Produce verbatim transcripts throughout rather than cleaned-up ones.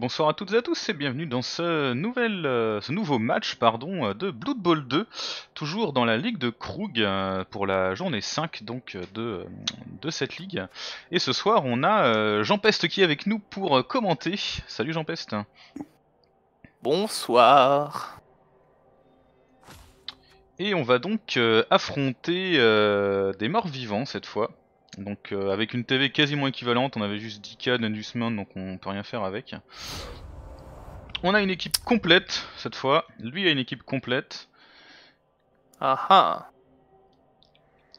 bonsoir à toutes et à tous et bienvenue dans ce, nouvel, euh, ce nouveau match pardon, de Blood Bowl deux, toujours dans la ligue de Krug euh, pour la journée cinq donc, de, de cette ligue. Et ce soir on a euh, Jean Peste qui est avec nous pour commenter. Salut Jean Peste. Bonsoir. Et on va donc euh, affronter euh, des morts vivants cette fois. Donc euh, avec une T V quasiment équivalente, on avait juste dix K d'inducement donc on peut rien faire avec. On a une équipe complète cette fois, lui a une équipe complète. Aha.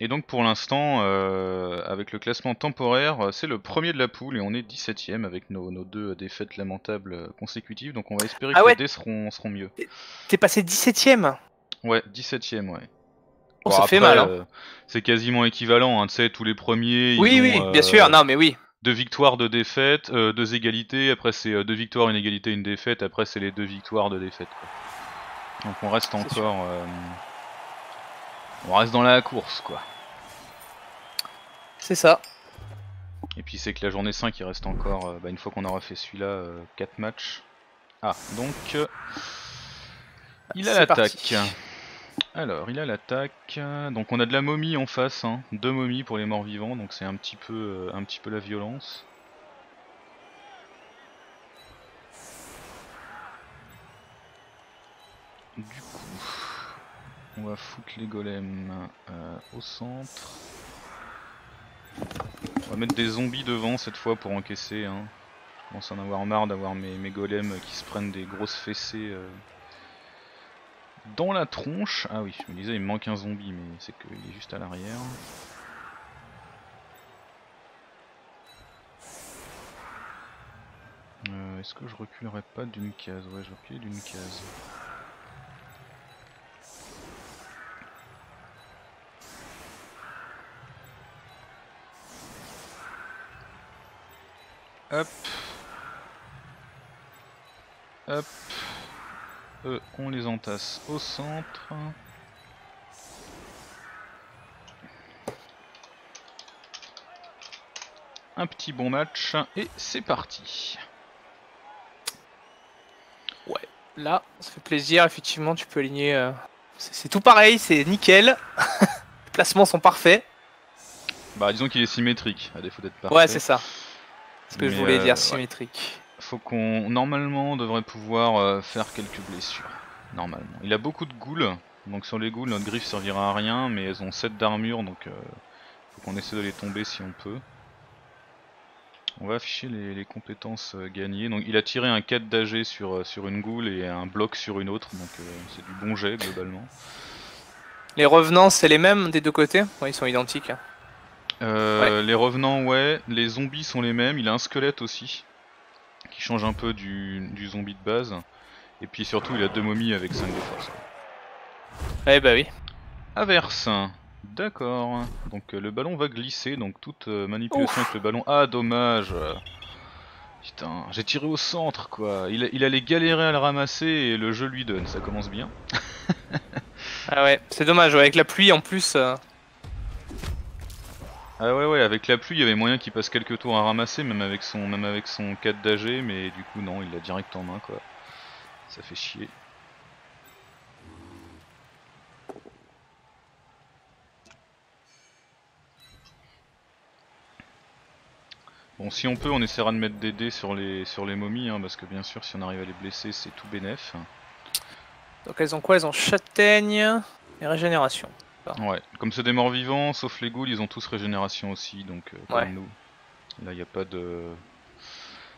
Et donc pour l'instant, euh, avec le classement temporaire, c'est le premier de la poule et on est dix-septième avec nos, nos deux défaites lamentables consécutives. Donc on va espérer ah que ouais. les dés seront, seront mieux. T'es passé dix-septième? Ouais, dix-septième ouais. On bon, ça après, fait mal. Hein. Euh, c'est quasiment équivalent, hein, tu sais, tous les premiers. Ils oui, ont, oui, euh, bien sûr, non, mais oui. Deux victoires, deux défaites, euh, deux égalités. Après, c'est euh, deux victoires, une égalité, une défaite. Après, c'est les deux victoires, deux défaites. Quoi. Donc, on reste encore. Euh, on reste dans la course, quoi. C'est ça. Et puis, c'est que la journée cinq, il reste encore. Euh, bah, une fois qu'on aura fait celui-là, euh, quatre matchs. Ah, donc. Euh, il a l'attaque. Alors, il a l'attaque, donc on a de la momie en face, hein. Deux momies pour les morts vivants, donc c'est un petit peu, euh, un petit peu la violence. Du coup, on va foutre les golems euh, au centre. On va mettre des zombies devant cette fois pour encaisser, hein. Je commence à en avoir marre d'avoir mes, mes golems qui se prennent des grosses fessées. Euh... Dans la tronche, ah oui, je me disais il me manque un zombie, mais c'est qu'il est juste à l'arrière. Euh, Est-ce que je reculerais pas d'une case? Ouais, je recule d'une case. Hop. Hop. Eux, on les entasse au centre. Un petit bon match et c'est parti. Ouais, là, ça fait plaisir. Effectivement, tu peux aligner. Euh... C'est tout pareil, c'est nickel. Les placements sont parfaits. Bah, disons qu'il est symétrique, à défaut d'être parfait. Ouais, c'est ça. C'est ce que Mais je voulais euh, dire, symétrique. Ouais. Faut qu'on... Normalement, on devrait pouvoir euh, faire quelques blessures. Normalement. Il a beaucoup de ghouls. Donc sur les ghouls, notre griffe servira à rien. Mais elles ont sept d'armure. Donc euh, faut qu'on essaie de les tomber si on peut. On va afficher les, les compétences euh, gagnées. Donc il a tiré un quatre d'A G sur, euh, sur une ghoul et un bloc sur une autre. Donc euh, c'est du bon jet globalement. Les revenants, c'est les mêmes des deux côtés? Ouais, ils sont identiques. Hein. Euh, ouais. Les revenants, ouais. Les zombies sont les mêmes. Il a un squelette aussi. Qui change un peu du, du zombie de base. Et puis surtout il a deux momies avec cinq de force. Eh bah oui. Averse. D'accord. Donc euh, le ballon va glisser. Donc toute euh, manipulation Ouf. avec le ballon. Ah dommage. Putain, j'ai tiré au centre quoi. Il, il allait galérer à le ramasser et le jeu lui donne. Ça commence bien. Ah ouais, c'est dommage. Ouais. Avec la pluie en plus. Euh... Ah ouais ouais, avec la pluie il y avait moyen qu'il passe quelques tours à ramasser, même avec son même avec son quatre d'A G, mais du coup non, il l'a direct en main quoi. Ça fait chier. Bon, si on peut on essaiera de mettre des dés sur les sur les momies hein, parce que bien sûr si on arrive à les blesser c'est tout bénef. Donc elles ont quoi? Elles ont châtaigne et régénération. Ouais, comme c'est des morts vivants, sauf les ghouls, ils ont tous régénération aussi, donc euh, comme ouais. nous. Là, il n'y a pas de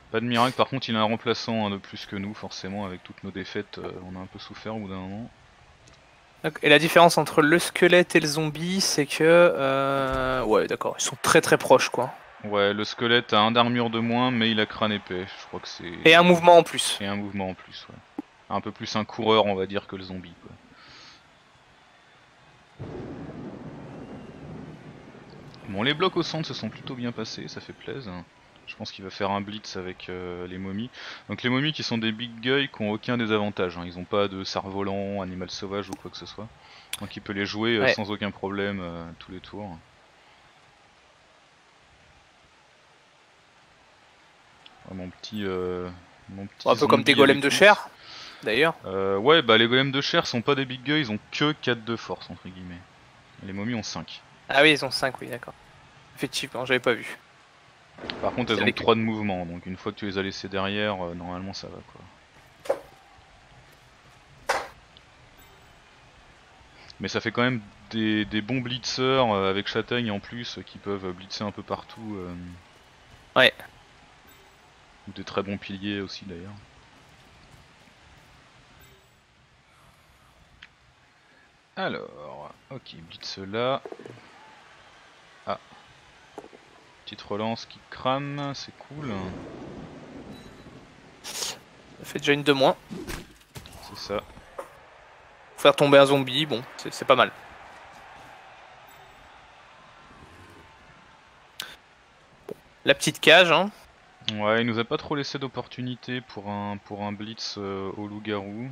pas de miracle. Par contre, il a un remplaçant hein, de plus que nous, forcément, avec toutes nos défaites, euh, on a un peu souffert au bout d'un moment. Et la différence entre le squelette et le zombie, c'est que... Euh... Ouais, d'accord, ils sont très très proches, quoi. Ouais, le squelette a un d'armure de moins, mais il a crâne épais, je crois que c'est... Et un mouvement en plus. Et un mouvement en plus, ouais. Un peu plus un coureur, on va dire, que le zombie, quoi. Bon, les blocs au centre se sont plutôt bien passés, ça fait plaisir. Je pense qu'il va faire un blitz avec euh, les momies. Donc les momies qui sont des big guys qui ont aucun désavantage, hein. Ils n'ont pas de cerf-volant, animal sauvage ou quoi que ce soit. Donc il peut les jouer euh, ouais. sans aucun problème euh, tous les tours. Oh, mon petit euh, Mon petit un peu comme tes golems de chair, d'ailleurs. Euh, ouais, bah les golems de chair sont pas des big guys, ils ont que quatre de force, entre guillemets. Les momies ont cinq. Ah oui, ils ont cinq, oui, d'accord. Effectivement, j'avais pas vu. Par contre, elles ont trois de mouvement, donc une fois que tu les as laissées derrière, euh, normalement ça va, quoi. Mais ça fait quand même des, des bons blitzers euh, avec châtaigne en plus, euh, qui peuvent blitzer un peu partout. Euh... Ouais. Ou des très bons piliers aussi d'ailleurs. Alors, ok, blitz là. Ah. Petite relance qui crame, c'est cool. Ça fait déjà une de moins. C'est ça. Faire tomber un zombie, bon, c'est pas mal. La petite cage, hein. Ouais, il nous a pas trop laissé d'opportunité pour un pour un blitz euh, au loup-garou.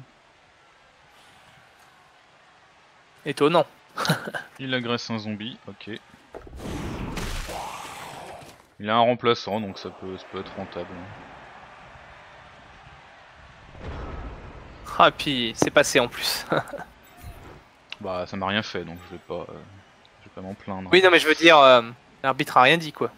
Étonnant. Il agresse un zombie, ok. Il a un remplaçant, donc ça peut, ça peut être rentable. Ah, puis c'est passé en plus. Bah, ça m'a rien fait, donc je vais pas, euh, je vais pas m'en plaindre. Oui, non, mais je veux dire, euh, l'arbitre a rien dit, quoi.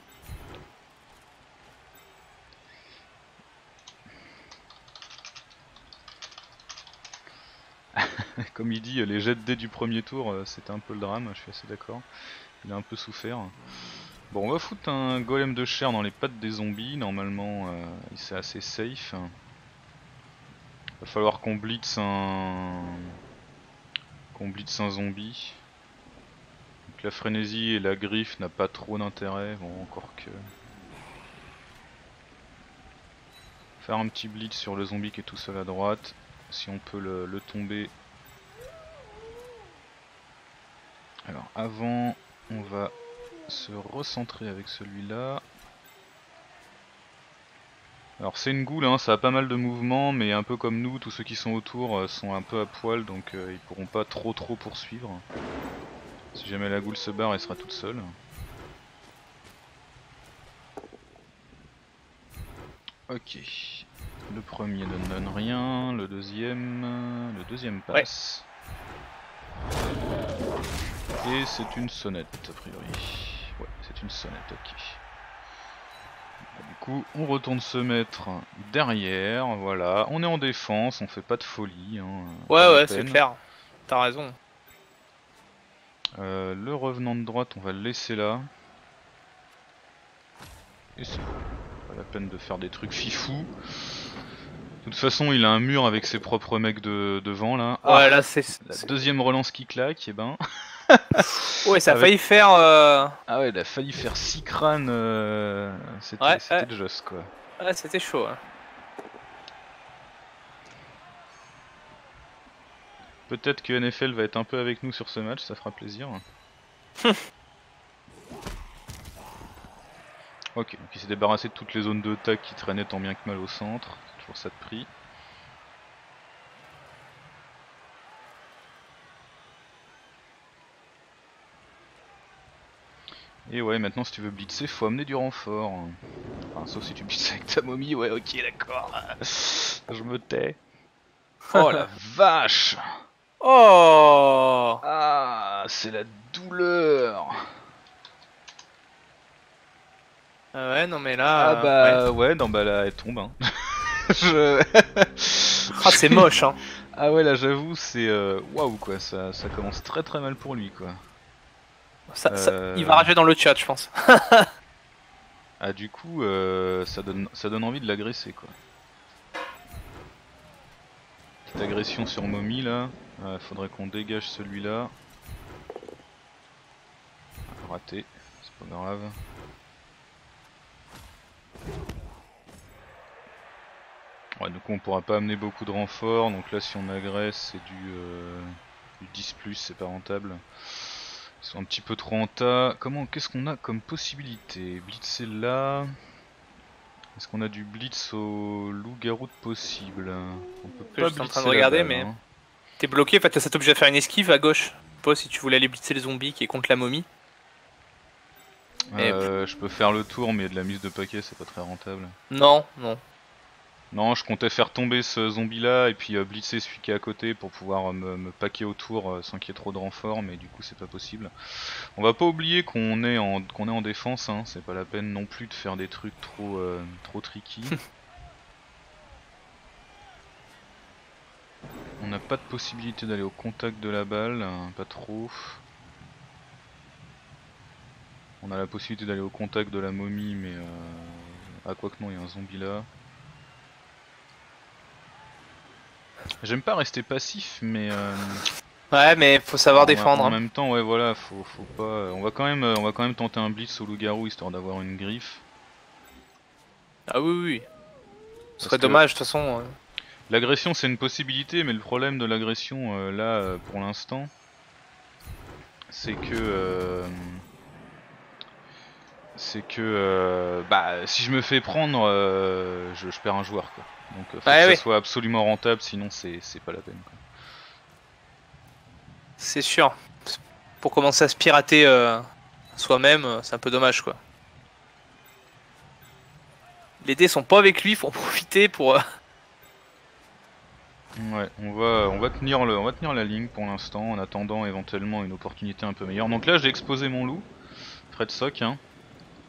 Comme il dit, les jets de dés du premier tour, c'était un peu le drame, je suis assez d'accord. Il a un peu souffert. Bon, on va foutre un golem de chair dans les pattes des zombies, normalement, euh, c'est assez safe. Va falloir qu'on blitz un qu'on blitz un zombie. Donc la frénésie et la griffe n'a pas trop d'intérêt, bon encore que. Faire un petit blitz sur le zombie qui est tout seul à droite, si on peut le, le tomber. Alors avant on va se recentrer avec celui-là. Alors c'est une goule, hein, ça a pas mal de mouvements, mais un peu comme nous, tous ceux qui sont autour euh, sont un peu à poil, donc euh, ils pourront pas trop trop poursuivre. Si jamais la goule se barre, elle sera toute seule. Ok, le premier ne donne rien, le deuxième, le deuxième passe. Ouais. Et c'est une sonnette a priori. Ouais, c'est une sonnette, ok. Du coup, on retourne se mettre derrière, voilà, on est en défense, on fait pas de folie. Hein, ouais, ouais, c'est clair, t'as raison. Euh, le revenant de droite, on va le laisser là. Et c'est pas la peine de faire des trucs fifous. De toute façon, il a un mur avec ses propres mecs de devant là. Ah, ouais, là c'est la deuxième relance qui claque, et ben. Ouais, ça a avec... failli faire. Euh... Ah ouais, il a failli faire six crânes. Euh... C'était ouais, ouais. Juste quoi. Ouais, c'était chaud. Hein. Peut-être que N F L va être un peu avec nous sur ce match, ça fera plaisir. Ok, donc il s'est débarrassé de toutes les zones de tac qui traînaient tant bien que mal au centre. Toujours ça de prix. Et ouais, maintenant si tu veux blitzer, faut amener du renfort. Enfin, sauf si tu blitzes avec ta momie, ouais, ok, d'accord. Je me tais. Oh la vache! Oh! Ah, c'est la douleur! Ah ouais, non mais là. Ah bah, ouais, ouais non, bah là, elle tombe, hein. Je... ah, c'est moche, hein. Ah ouais, là, j'avoue, c'est. Waouh, quoi, ça, ça commence très très mal pour lui, quoi. Ça, ça, euh... il va rager dans le chat, je pense. Ah, du coup, euh, ça donne, ça donne envie de l'agresser, quoi. Petite agression sur momie là. Euh, faudrait qu'on dégage celui-là. Raté, c'est pas grave. Ouais, du coup, on pourra pas amener beaucoup de renforts. Donc là, si on agresse, c'est du, euh, du dix plus, c'est pas rentable. Ils sont un petit peu trop en tas. Comment, qu'est-ce qu'on a comme possibilité? Blitzer là. Est-ce qu'on a du blitz au loup-garou de possible? On peut pas. Je suis en train de regarder, balle, mais hein. T'es bloqué. En fait, ça t'oblige à faire une esquive à gauche. Pas si tu voulais aller blitzer les zombies qui est contre la momie. Euh, Et... Je peux faire le tour, mais de la mise de paquet, c'est pas très rentable. Non, non. Non, je comptais faire tomber ce zombie-là et puis euh, blitzer celui qui est à côté pour pouvoir euh, me, me paquer autour euh, sans qu'il y ait trop de renforts, mais du coup c'est pas possible. On va pas oublier qu'on est en qu'on est en défense, hein, c'est pas la peine non plus de faire des trucs trop euh, trop tricky. On n'a pas de possibilité d'aller au contact de la balle, hein, pas trop. On a la possibilité d'aller au contact de la momie, mais euh, à quoi que non, il y a un zombie là. J'aime pas rester passif, mais euh... ouais, mais faut savoir défendre. En même temps, ouais, voilà, faut, faut pas. On va quand même, on va quand même tenter un blitz au loup-garou histoire d'avoir une griffe. Ah oui, oui. Ce serait dommage de toute façon. Euh... L'agression, c'est une possibilité, mais le problème de l'agression euh, là, euh, pour l'instant, c'est que. Euh... C'est que euh, bah si je me fais prendre, euh, je, je perds un joueur quoi. Donc faut ah, que oui. ça soit absolument rentable, sinon c'est pas la peine. C'est sûr. Pour commencer à se pirater euh, soi-même, c'est un peu dommage quoi. Les dés sont pas avec lui, faut en profiter pour. Euh... Ouais, on va on va tenir le on va tenir la ligne pour l'instant en attendant éventuellement une opportunité un peu meilleure. Donc là j'ai exposé mon loup, Fred Sock. Hein.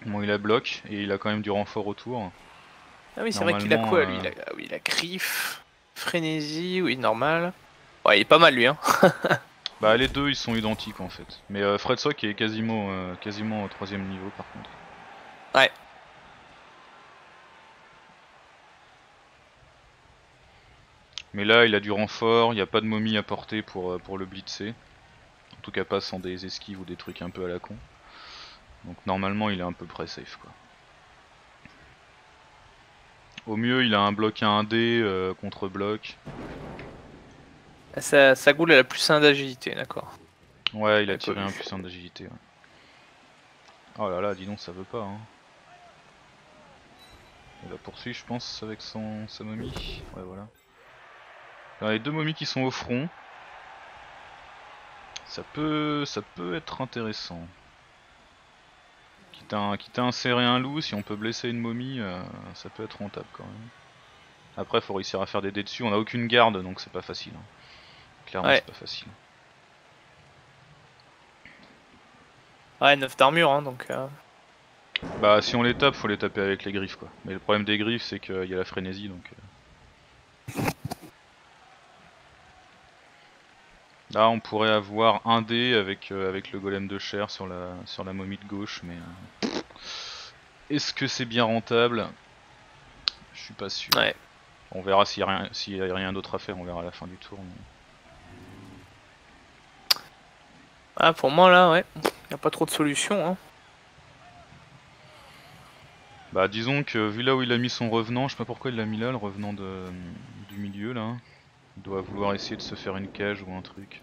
Bon, il la bloque et il a quand même du renfort autour. Ah oui, c'est vrai qu'il a quoi lui? Il a, ah oui, il a griffe, frénésie, oui, normal. Ouais, il est pas mal lui, hein. Bah, les deux ils sont identiques en fait. Mais euh, Fred Sock est quasiment, euh, quasiment au troisième niveau par contre. Ouais. Mais là, il a du renfort, il n'y a pas de momie à porter pour, euh, pour le blitzer. En tout cas, pas sans des esquives ou des trucs un peu à la con. Donc normalement il est à peu près safe quoi. Au mieux il a un bloc à un dé euh, contre bloc. Sa, sa goule elle a plus un d'agilité, d'accord. Ouais, il a tiré un plus un d'agilité. Ouais. Oh là là, dis donc ça veut pas hein. Il va poursuivre je pense avec son sa momie. Ouais voilà. Alors, les deux momies qui sont au front. Ça peut ça peut être intéressant. Quitte à insérer un loup, si on peut blesser une momie, euh, ça peut être rentable quand même. Après, faut réussir à faire des dés dessus. On a aucune garde, donc c'est pas facile. Hein. Clairement, ouais. C'est pas facile. Ouais, neuf d'armure, hein, donc. Euh... Bah, si on les tape, faut les taper avec les griffes, quoi. Mais le problème des griffes, c'est qu'il y a la frénésie, donc. Euh... Là, on pourrait avoir un dé avec, euh, avec le golem de chair sur la, sur la momie de gauche, mais euh, est-ce que c'est bien rentable? Je suis pas sûr. Ouais. On verra s'il n'y a rien, rien d'autre à faire, on verra à la fin du tour. Mais... Ah, pour moi, là, ouais, il n'y a pas trop de solution. Hein. Bah, disons que vu là où il a mis son revenant, je sais pas pourquoi il l'a mis là, le revenant de, du milieu, là. Il doit vouloir essayer de se faire une cage ou un truc.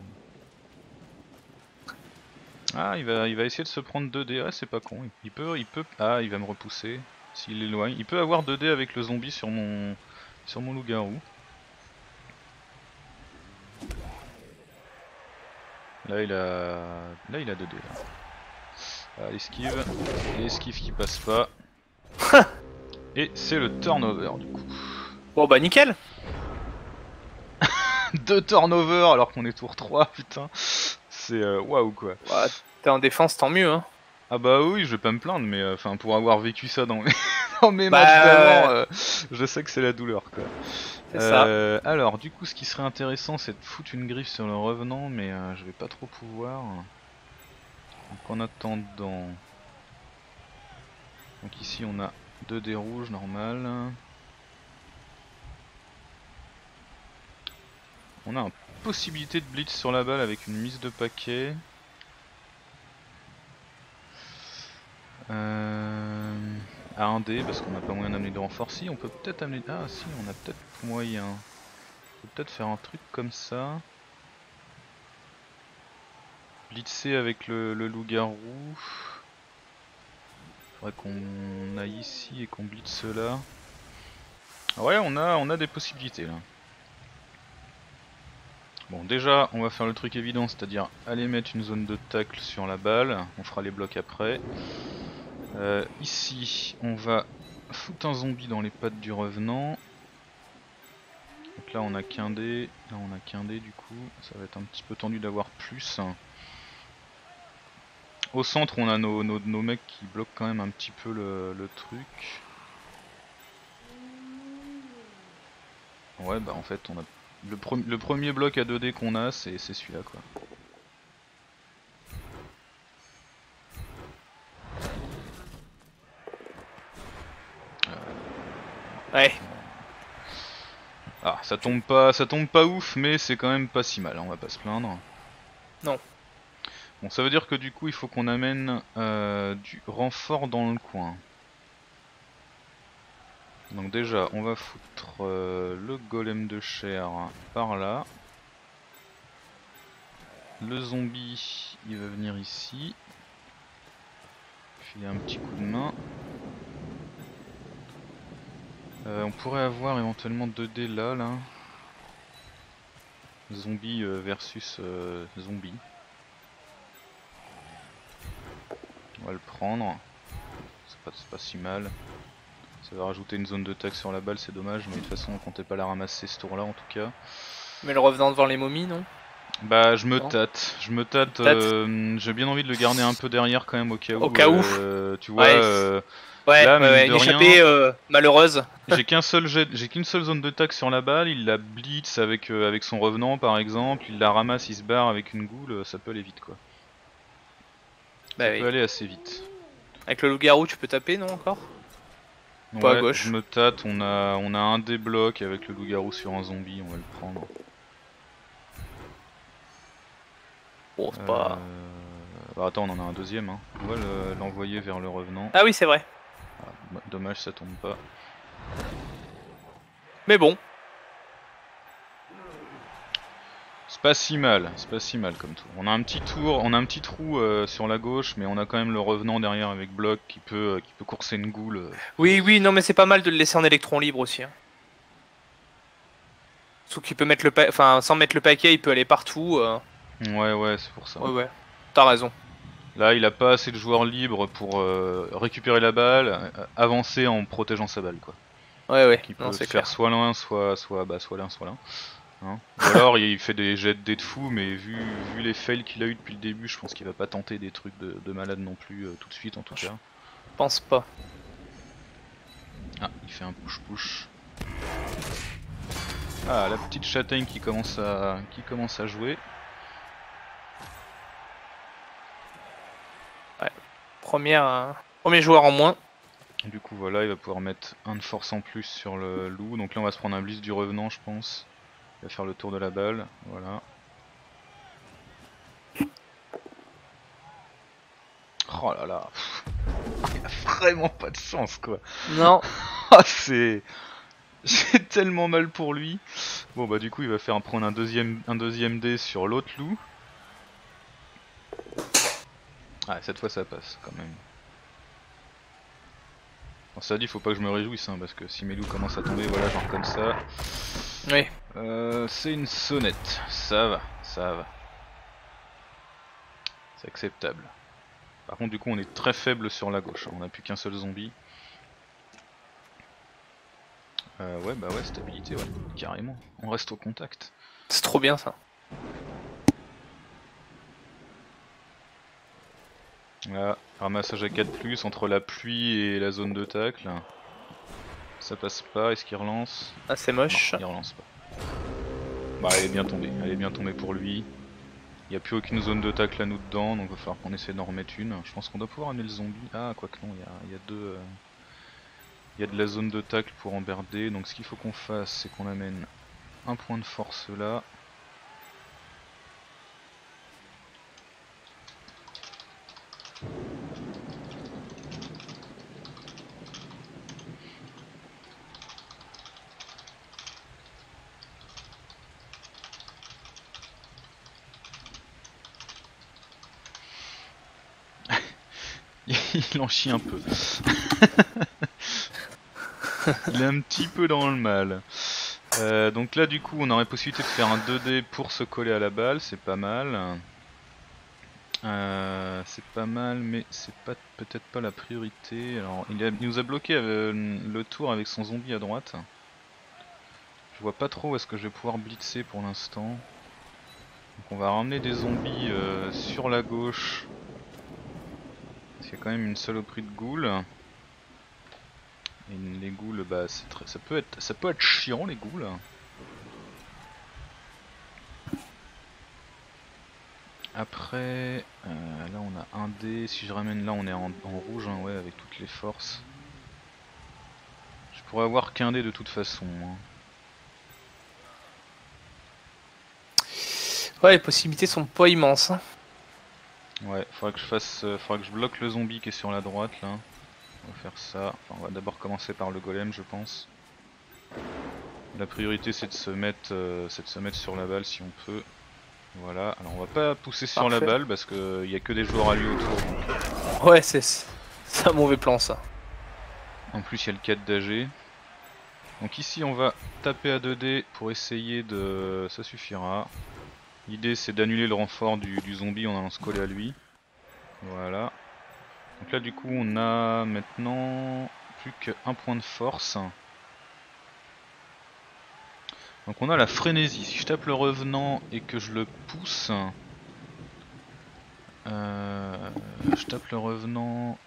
Ah, il va, il va essayer de se prendre deux dés. Ah, c'est pas con. Il peut, il peut. Ah, il va me repousser. S'il éloigne, il peut avoir deux dés avec le zombie sur mon, sur mon loup-garou. Là, il a, là, il a deux dés. Là. Ah, esquive, et esquive qui passe pas. Et c'est le turnover du coup. Bon bah nickel. Deux turnovers alors qu'on est tour trois, putain, c'est waouh wow, quoi. Bah, t'es en défense, tant mieux hein. Ah bah oui, je vais pas me plaindre, mais enfin euh, pour avoir vécu ça dans mes, dans mes bah, matchs d'avant, euh, je sais que c'est la douleur quoi. Euh, ça. Alors du coup, ce qui serait intéressant, c'est de foutre une griffe sur le revenant, mais euh, je vais pas trop pouvoir. Donc en attendant, donc ici on a deux dés rouges normal. On a une possibilité de blitz sur la balle avec une mise de paquet. Euh... À un dé, parce qu'on n'a pas moyen d'amener de renfort. Si, on peut peut-être amener... Ah si, on a peut-être moyen. On peut peut-être faire un truc comme ça. Blitzer avec le, le loup-garou. Faudrait qu'on aille ici et qu'on blitz là. Ah ouais, on a, on a des possibilités là. Bon, déjà on va faire le truc évident, c'est à dire aller mettre une zone de tacle sur la balle, on fera les blocs après. Euh, ici on va foutre un zombie dans les pattes du revenant. Donc là on a qu'un dé, là on a qu'un dé du coup, ça va être un petit peu tendu d'avoir plus. Au centre on a nos, nos, nos mecs qui bloquent quand même un petit peu le, le truc. Ouais bah en fait on a le, pre le premier bloc à deux dés qu'on a c'est celui-là quoi. Euh... Ouais. Ah ça tombe pas, ça tombe pas ouf mais c'est quand même pas si mal, on va pas se plaindre. Non. Bon, ça veut dire que du coup il faut qu'on amène euh, du renfort dans le coin. Donc déjà on va foutre euh, le golem de chair par là. Le zombie il va venir ici. Filer un petit coup de main. Euh, on pourrait avoir éventuellement deux dés là là. Zombie euh, versus euh, zombie. On va le prendre, c'est pas, pas si mal. Ça va rajouter une zone de taxe sur la balle, c'est dommage, mais de toute façon on comptait pas la ramasser ce tour là en tout cas. Mais le revenant devant les momies non? Bah je me tâte, je me tâte, euh, j'ai bien envie de le garder un peu derrière quand même au cas où. Au cas où euh, tu vois, ouais, euh, ouais, là, ouais, ouais une échappée euh, malheureuse. J'ai qu'un seul jet, j'ai qu'une seule zone de taxe sur la balle, il la blitz avec, euh, avec son revenant par exemple, il la ramasse, il se barre avec une goule, ça peut aller vite quoi. Ça bah peut oui. aller assez vite. Avec le loup-garou tu peux taper non encore? Ouais, pas à gauche. Je me tâte, on a, on a un des blocs avec le loup-garou sur un zombie, on va le prendre. Bon c'est euh... pas... Bah attends, on en a un deuxième hein. On va l'envoyer le, vers le revenant. Ah oui c'est vrai. Ah, dommage ça tombe pas. Mais bon. C'est pas si mal, c'est pas si mal comme tour. On a un petit tour, on a un petit trou euh, sur la gauche, mais on a quand même le revenant derrière avec bloc qui peut euh, qui peut courser une goule. Euh. Oui oui non mais c'est pas mal de le laisser en électron libre aussi. Hein. Sauf qu'il peut mettre le enfin sans mettre le paquet, il peut aller partout. Euh. Ouais ouais c'est pour ça. Ouais ouais. T'as raison. Là il a pas assez de joueurs libres pour euh, récupérer la balle, euh, avancer en protégeant sa balle quoi. Ouais ouais. Il peut non, faire clair. soit l'un soit soit bah soit l'un soit l'un. Hein. Ou alors il fait des jets de dés de fou, mais vu, vu les fails qu'il a eu depuis le début, je pense qu'il va pas tenter des trucs de, de malade non plus euh, tout de suite en tout je cas. Je pense pas. Ah, il fait un push-push. Ah, la petite châtaigne qui commence à, qui commence à jouer. Ouais, première, euh, premier joueur en moins. Du coup voilà, il va pouvoir mettre un de force en plus sur le loup, donc là on va se prendre un blitz du revenant je pense. Il va faire le tour de la balle, voilà. Oh là là, il a vraiment pas de chance quoi. Non. Ah c'est, c'est tellement mal pour lui. Bon bah du coup il va faire prendre un deuxième, un deuxième dé sur l'autre loup. Ah cette fois ça passe quand même. Bon, ça dit, faut pas que je me réjouisse hein, parce que si mes loups commencent à tomber, voilà genre comme ça. Oui. Euh, c'est une sonnette, ça va, ça va. C'est acceptable. Par contre du coup on est très faible sur la gauche, on n'a plus qu'un seul zombie. Euh, ouais bah ouais, stabilité, ouais, carrément, on reste au contact. C'est trop bien ça. Là, ramassage à quatre plus entre la pluie et la zone de tacle. Ça passe pas, est-ce qu'il relance? Ah c'est moche. Non, il relance pas. Bah elle est bien tombée, elle est bien tombée pour lui. Il n'y a plus aucune zone de tacle là nous dedans, donc il va falloir qu'on essaie d'en remettre une. Je pense qu'on doit pouvoir amener le zombie. Ah quoique non, il y a, il y a deux... Euh... Il y a de la zone de tacle pour emmerder, donc ce qu'il faut qu'on fasse c'est qu'on amène un point de force là. Il en chie un peu. Il est un petit peu dans le mal. Euh, donc là du coup on aurait possibilité de faire un deux dés pour se coller à la balle, c'est pas mal. Euh, c'est pas mal mais c'est pas peut-être pas la priorité. Alors il, a, il nous a bloqué euh, le tour avec son zombie à droite. Je vois pas trop où est-ce que je vais pouvoir blitzer pour l'instant. Donc on va ramener des zombies euh, sur la gauche. Parce qu'il y a quand même une saloperie de ghouls. Et les ghouls, bah, c'est très... ça peut être, ça peut être chiant les ghouls. Après, euh, là on a un dé, si je ramène là on est en, en rouge, hein, ouais, avec toutes les forces. Je pourrais avoir qu'un dé de toute façon. Hein. Ouais, les possibilités sont pas immenses. Hein. Ouais, faudra que je fasse, euh, faudra que je bloque le zombie qui est sur la droite là. On va faire ça, enfin, on va d'abord commencer par le golem je pense. La priorité c'est de se mettre, euh, c'est de se mettre sur la balle si on peut. Voilà, alors on va pas pousser sur Parfait. La balle parce qu'il n'y a que des joueurs à lui autour. Ouais, c'est un mauvais plan ça. En plus il y a le quatre d'A G. Donc ici on va taper à deux dés pour essayer de... ça suffira. L'idée c'est d'annuler le renfort du, du zombie en allant se coller à lui. Voilà. Donc là du coup on a maintenant plus qu'un point de force. Donc on a la frénésie, si je tape le revenant et que je le pousse, euh, je tape le revenant,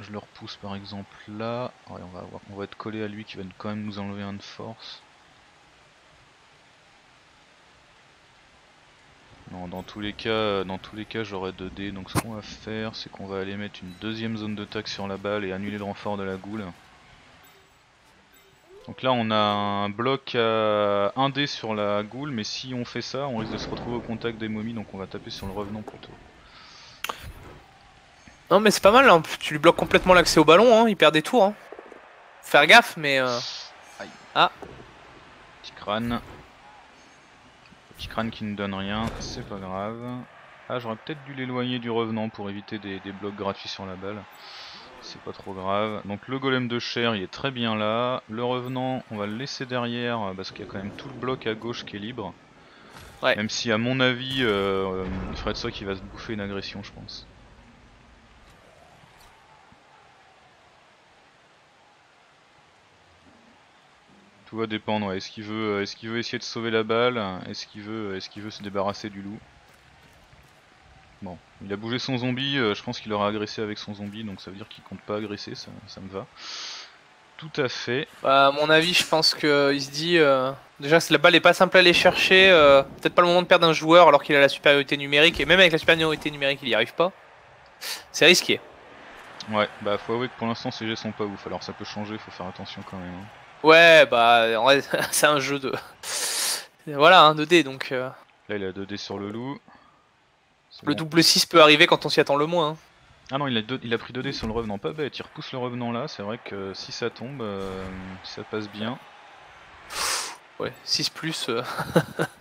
je le repousse par exemple là, ouais, on, va avoir, on va être collé à lui qui va quand même nous enlever un de force. Non, dans tous les cas, dans tous les cas j'aurai deux dés, donc ce qu'on va faire c'est qu'on va aller mettre une deuxième zone de tac sur la balle et annuler le renfort de la goule. Donc là on a un bloc à un dé sur la goule, mais si on fait ça on risque de se retrouver au contact des momies, donc on va taper sur le revenant plutôt. Non mais c'est pas mal, hein. Tu lui bloques complètement l'accès au ballon, hein. Il perd des tours. Hein. Faut faire gaffe mais... Euh... Aïe. Ah. Petit crâne. Petit crâne qui ne donne rien, c'est pas grave. Ah, j'aurais peut-être dû l'éloigner du revenant pour éviter des, des blocs gratuits sur la balle. C'est pas trop grave. Donc le golem de chair il est très bien là. Le revenant on va le laisser derrière parce qu'il y a quand même tout le bloc à gauche qui est libre. Ouais. Même si à mon avis euh, Fred Sock il va se bouffer une agression je pense. Tout va dépendre, ouais. Est-ce qu'il veut, est-ce qu'il veut essayer de sauver la balle? Est-ce qu'il veut, est-ce qu'il veut se débarrasser du loup? Bon, il a bougé son zombie, euh, je pense qu'il aura agressé avec son zombie, donc ça veut dire qu'il compte pas agresser, ça, ça me va. Tout à fait. Bah, à mon avis, je pense qu'il se dit... Euh, déjà, la balle est pas simple à aller chercher, euh, peut-être pas le moment de perdre un joueur alors qu'il a la supériorité numérique, et même avec la supériorité numérique, il n'y arrive pas. C'est risqué. Ouais, bah faut avouer que pour l'instant, ces jets sont pas ouf, alors ça peut changer, faut faire attention quand même. Hein. Ouais, bah, en vrai, c'est un jeu de... Voilà, hein, deux dés, donc... Euh... Là, il a deux dés sur le loup. Le bon. Double six peut arriver quand on s'y attend le moins. Hein. Ah non, il a, deux, il a pris deux dés sur le revenant, pas bête, il repousse le revenant là, c'est vrai que si ça tombe, euh, si ça passe bien. Ouais, six plus. Euh...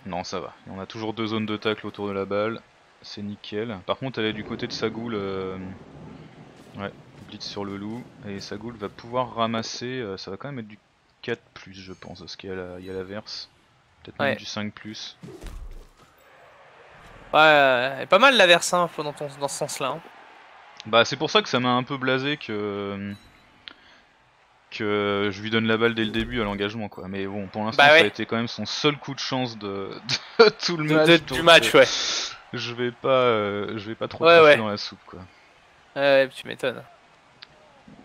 non, ça va. On a toujours deux zones de tacle autour de la balle, c'est nickel. Par contre, elle est du côté de sa goule. Euh... Ouais, blitz sur le loup, et sa goule va pouvoir ramasser, euh, ça va quand même être du quatre plus, je pense, parce qu'il y a l'averse. Peut-être ouais. Même du cinq plus. Ouais, elle est pas mal l'averse hein, dans, ton, dans ce sens-là. Hein. Bah c'est pour ça que ça m'a un peu blasé que que je lui donne la balle dès le début à l'engagement quoi. Mais bon, pour l'instant bah ouais. Ça a été quand même son seul coup de chance de, de tout le de, match. De, du match, ouais. Je vais pas, euh, je vais pas trop ouais, ouais. Dans la soupe quoi. Ouais, tu m'étonnes.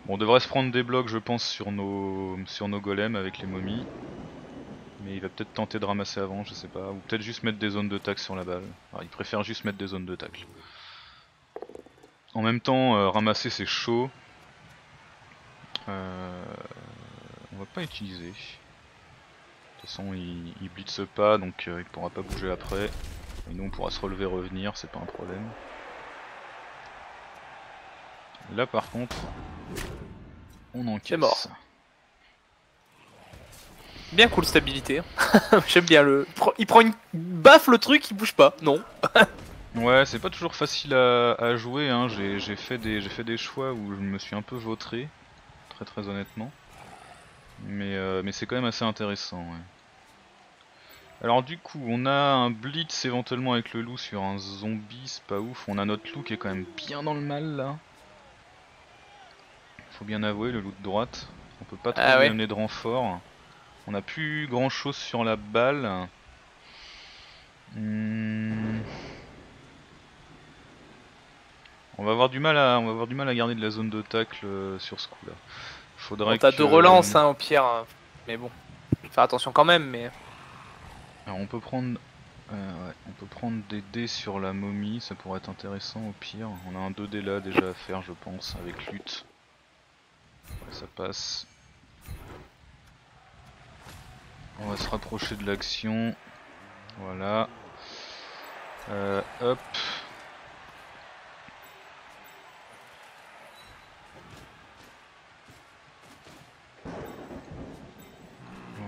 Bon, on devrait se prendre des blocs, je pense, sur nos sur nos golems avec les momies. Mais il va peut-être tenter de ramasser avant, je sais pas. Ou peut-être juste mettre des zones de tacle sur la balle. Alors, il préfère juste mettre des zones de tacle. En même temps, euh, ramasser c'est chaud. Euh, on va pas utiliser. De toute façon, il, il blitz pas, donc euh, il pourra pas bouger après. Et nous, on pourra se relever, revenir, c'est pas un problème. Là, par contre, on encaisse. C'est mort. Bien cool stabilité, j'aime bien le... Il prend une baffe le truc, il bouge pas, non. Ouais, c'est pas toujours facile à, à jouer, hein. J'ai fait, fait des choix où je me suis un peu vautré, très très honnêtement. Mais, euh, mais c'est quand même assez intéressant, ouais. Alors du coup, on a un blitz éventuellement avec le loup sur un zombie, c'est pas ouf. On a notre loup qui est quand même bien dans le mal, là. Faut bien avouer, le loup de droite, on peut pas trop ah, lui ouais. Amener de renfort. On n'a plus grand chose sur la balle. Hmm. On va avoir du mal à, on va avoir du mal à garder de la zone de tacle sur ce coup-là. Faudrait. T'as deux relances, hein, au pire. Mais bon, faire attention quand même. Mais. Alors on peut prendre, euh, ouais, on peut prendre des dés sur la momie, ça pourrait être intéressant au pire. On a un deux dés là déjà à faire, je pense, avec lutte. Ça passe. On va se rapprocher de l'action. Voilà. Euh, hop.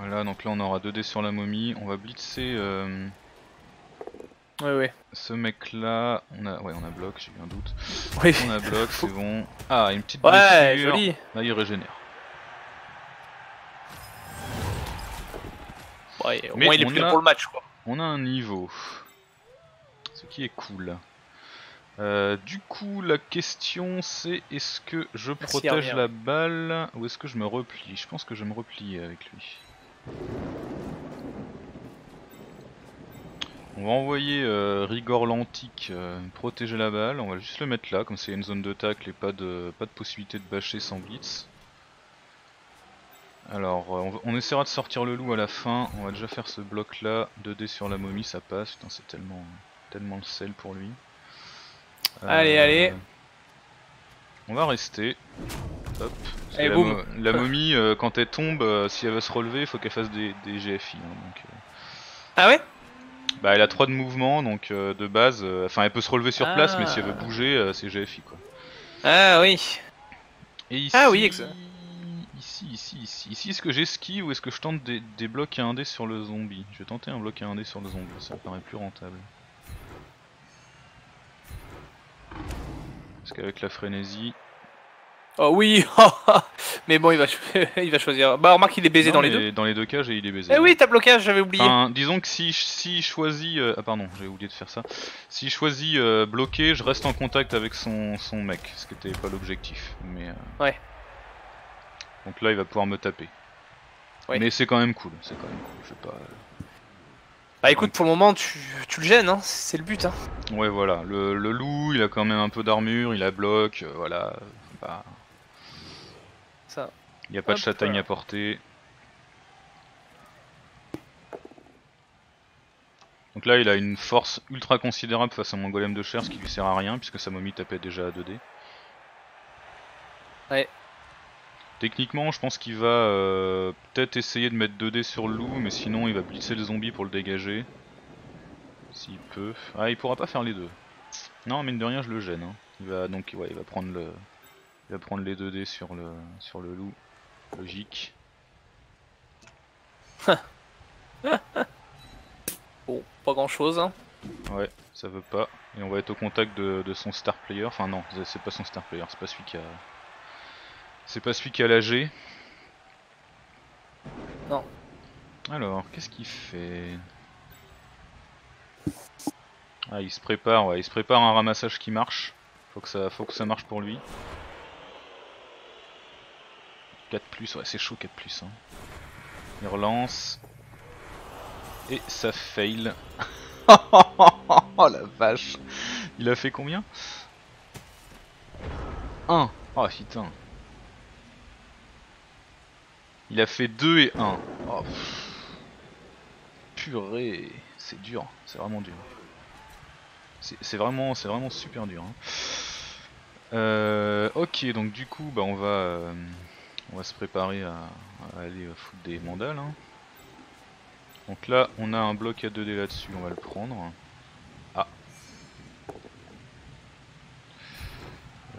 Voilà, donc là on aura deux dés sur la momie. On va blitzer euh, ouais, ouais. ce mec là. On a, ouais, on a bloc, j'ai eu un doute. Oui. On a bloc, c'est bon. Ah, une petite ouais, blessure. Joli. Là il régénère. Ouais, au Mais moins il est plus a... pour le match quoi. On a un niveau, ce qui est cool. Euh, du coup, la question c'est est-ce que je Merci protège Hermier. la balle ou est-ce que je me replie? Je pense que je vais me replier avec lui. On va envoyer euh, Rigor l'Antique euh, protéger la balle. On va juste le mettre là, comme c'est une zone de tacle et pas de, pas de possibilité de bâcher sans blitz. Alors on, on essaiera de sortir le loup à la fin, on va déjà faire ce bloc là, deux dés sur la momie, ça passe, putain c'est tellement tellement le sel pour lui. Euh, allez allez. On va rester. Hop. Et la, boum. la momie euh, quand elle tombe, euh, si elle veut se relever, il faut qu'elle fasse des, des G F I. Hein, donc, euh... Ah ouais? Bah elle a trois de mouvement donc euh, de base, enfin euh, elle peut se relever sur ah. place mais si elle veut bouger euh, c'est G F I quoi. Ah oui. Et ici... Ah oui exact. Ici, ici, ici, ici, est-ce que j'esquive ou est-ce que je tente des, des blocs à un dé sur le zombie? Je vais tenter un bloc à un dé sur le zombie, ça me paraît plus rentable. Parce qu'avec la frénésie... Oh oui. Mais bon, il va, il va choisir... Bah remarque, il est baisé non, dans les deux. Dans les deux cas, j'ai il est baisé. Eh oui, t'as blocage, j'avais oublié. Enfin, disons que si, si je choisis... Euh... Ah pardon, j'ai oublié de faire ça. Si je choisis euh, bloquer, je reste en contact avec son, son mec, ce qui n'était pas l'objectif. Mais euh... Ouais. Donc là il va pouvoir me taper. Oui. Mais c'est quand même cool, c'est quand même cool, je sais pas... Bah écoute, pour le moment tu, tu le gênes, hein, c'est le but. Hein. Ouais voilà, le, le loup il a quand même un peu d'armure, il a bloc, euh, voilà... Bah... Ça. Il n'y a pas Hop, de châtaigne voilà. à porter. Donc là il a une force ultra considérable face à mon golem de chair, ce qui lui sert à rien, puisque sa momie tapait déjà à deux dés. Ouais. Techniquement, je pense qu'il va euh, peut-être essayer de mettre deux dés sur le loup, mais sinon il va blitzer le zombie pour le dégager. S'il peut. Ah, il pourra pas faire les deux. Non, mine de rien, je le gêne. Hein. Il va donc, ouais, il va prendre le, il va prendre les deux dés sur le, sur le loup. Logique. Bon, pas grand-chose. Hein. Ouais, ça veut pas. Et on va être au contact de, de son star player. Enfin non, c'est pas son star player, c'est pas celui qui a. C'est pas celui qui a la G. Non. Alors, qu'est-ce qu'il fait? Ah, il se prépare, ouais, il se prépare un ramassage qui marche. Faut que ça, faut que ça marche pour lui. quatre plus, ouais, c'est chaud quatre plus. Hein. Il relance. Et ça fail. Oh la vache! Il a fait combien? un. Oh putain. Il a fait deux et un. Oh, purée, c'est dur, c'est vraiment dur. C'est vraiment, c'est vraiment super dur. Hein. Euh, ok, donc du coup, bah, on va, euh, on va se préparer à, à aller foutre des mandales. Hein. Donc là, on a un bloc à deux dés là-dessus, on va le prendre. Ah.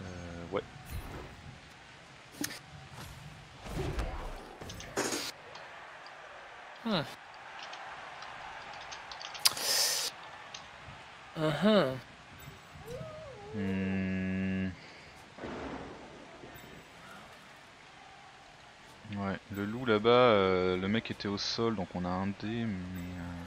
Euh, ouais. Hmm. Uh-huh. hmm. Ouais, le loup là-bas, euh, le mec était au sol, donc on a un dé, mais... Euh...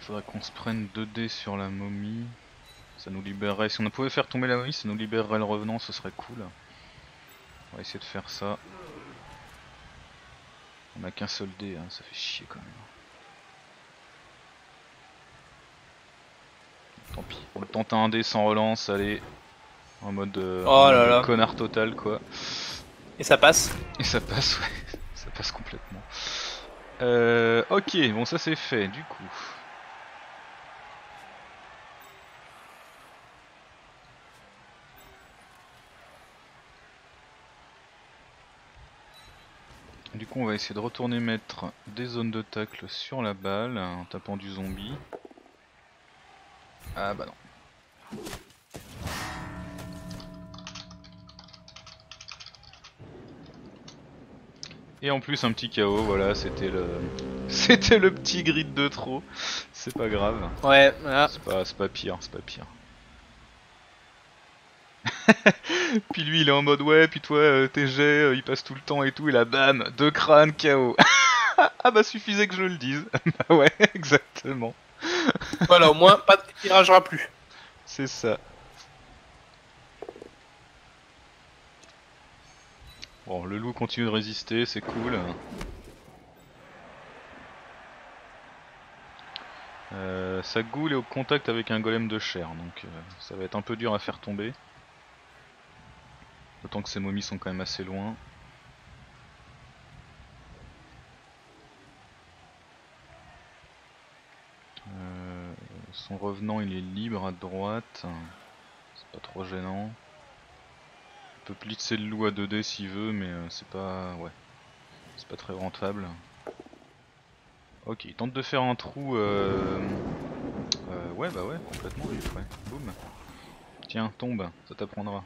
Faudrait qu'on se prenne deux dés sur la momie. Ça nous libérerait, si on pouvait faire tomber la magie, ça nous libérerait le revenant, ce serait cool. On va essayer de faire ça. On a qu'un seul dé, hein, ça fait chier quand même. Tant pis, on le tente à un dé sans relance, allez. En mode, euh, oh en là mode là. Connard total quoi. Et ça passe. Et ça passe, ouais. Ça passe complètement. Euh, ok, bon ça c'est fait du coup. Du coup on va essayer de retourner mettre des zones de tacle sur la balle en tapant du zombie. Ah bah non. Et en plus un petit K O, voilà, c'était le c'était le petit grid de trop. C'est pas grave. Ouais, voilà. C'est pas, c'est pas pire, c'est pas pire. Puis lui il est en mode ouais, puis toi euh, tes jets euh, il passe tout le temps et tout, et là bam, deux crânes K O. Ah bah suffisait que je le dise. Bah ouais, exactement. Voilà, au moins pas de tirage plus. C'est ça. Bon, le loup continue de résister, c'est cool. Euh, sa goule est au contact avec un golem de chair, donc euh, ça va être un peu dur à faire tomber. D'autant que ces momies sont quand même assez loin. Euh, son revenant il est libre à droite, c'est pas trop gênant. Il peut blitzer le loup à deux dés s'il veut, mais c'est pas... ouais, c'est pas très rentable. Ok, il tente de faire un trou... Euh... Euh, ouais bah ouais, complètement lui, ouais. Boum. Tiens, tombe, ça t'apprendra.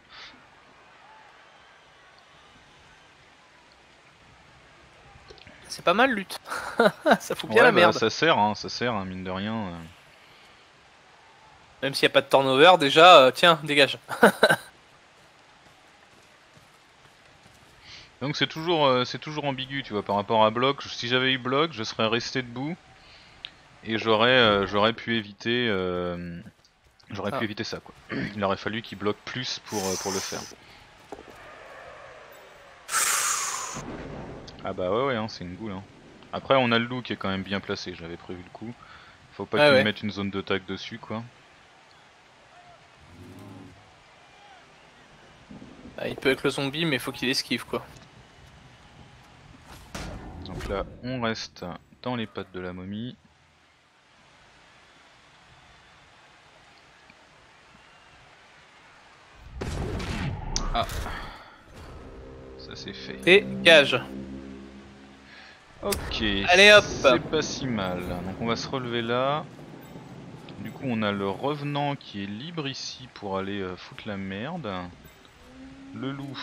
C'est pas mal lutte, ça fout bien ouais, la bah, merde. Ça sert, hein, ça sert, hein, mine de rien. Euh... Même s'il n'y a pas de turnover, déjà, euh, tiens, dégage. Donc c'est toujours, euh, c'est toujours ambigu, tu vois, par rapport à bloc. Si j'avais eu bloc, je serais resté debout et j'aurais, euh, j'aurais pu éviter, euh, j'aurais ah. pu éviter ça, quoi. Il aurait fallu qu'il bloque plus pour, euh, pour le faire. Ah bah ouais ouais hein, c'est une goule hein. Après on a le loup qui est quand même bien placé, j'avais prévu le coup. Faut pas ah qu'il ouais. mette une zone de tag dessus quoi. Ah, il peut avec le zombie mais faut qu'il esquive quoi. Donc là on reste dans les pattes de la momie. Ah ça c'est fait. Et gage. Ok, c'est pas si mal. Donc on va se relever là. Du coup on a le revenant qui est libre ici pour aller euh, foutre la merde. Le loup.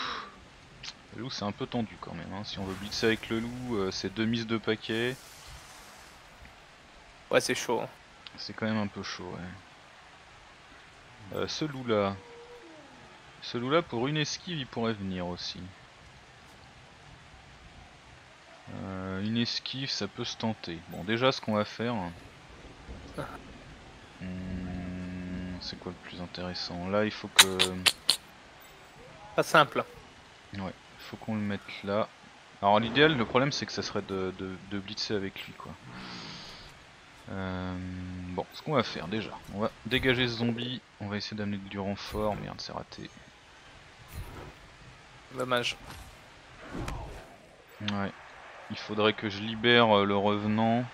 Le loup c'est un peu tendu quand même. Hein. Si on veut blitzer avec le loup, euh, c'est deux mises de paquet. Ouais c'est chaud. C'est quand même un peu chaud ouais. Euh, ce loup là. Ce loup là pour une esquive il pourrait venir aussi. Euh, une esquive ça peut se tenter. Bon déjà ce qu'on va faire hmm, c'est quoi le plus intéressant? Là il faut que... Pas simple. Ouais, il faut qu'on le mette là. Alors l'idéal, le problème c'est que ça serait de, de, de blitzer avec lui quoi. Euh, bon, ce qu'on va faire déjà, on va dégager ce zombie. On va essayer d'amener du renfort. Merde c'est raté. Dommage. Ouais. Il faudrait que je libère le revenant.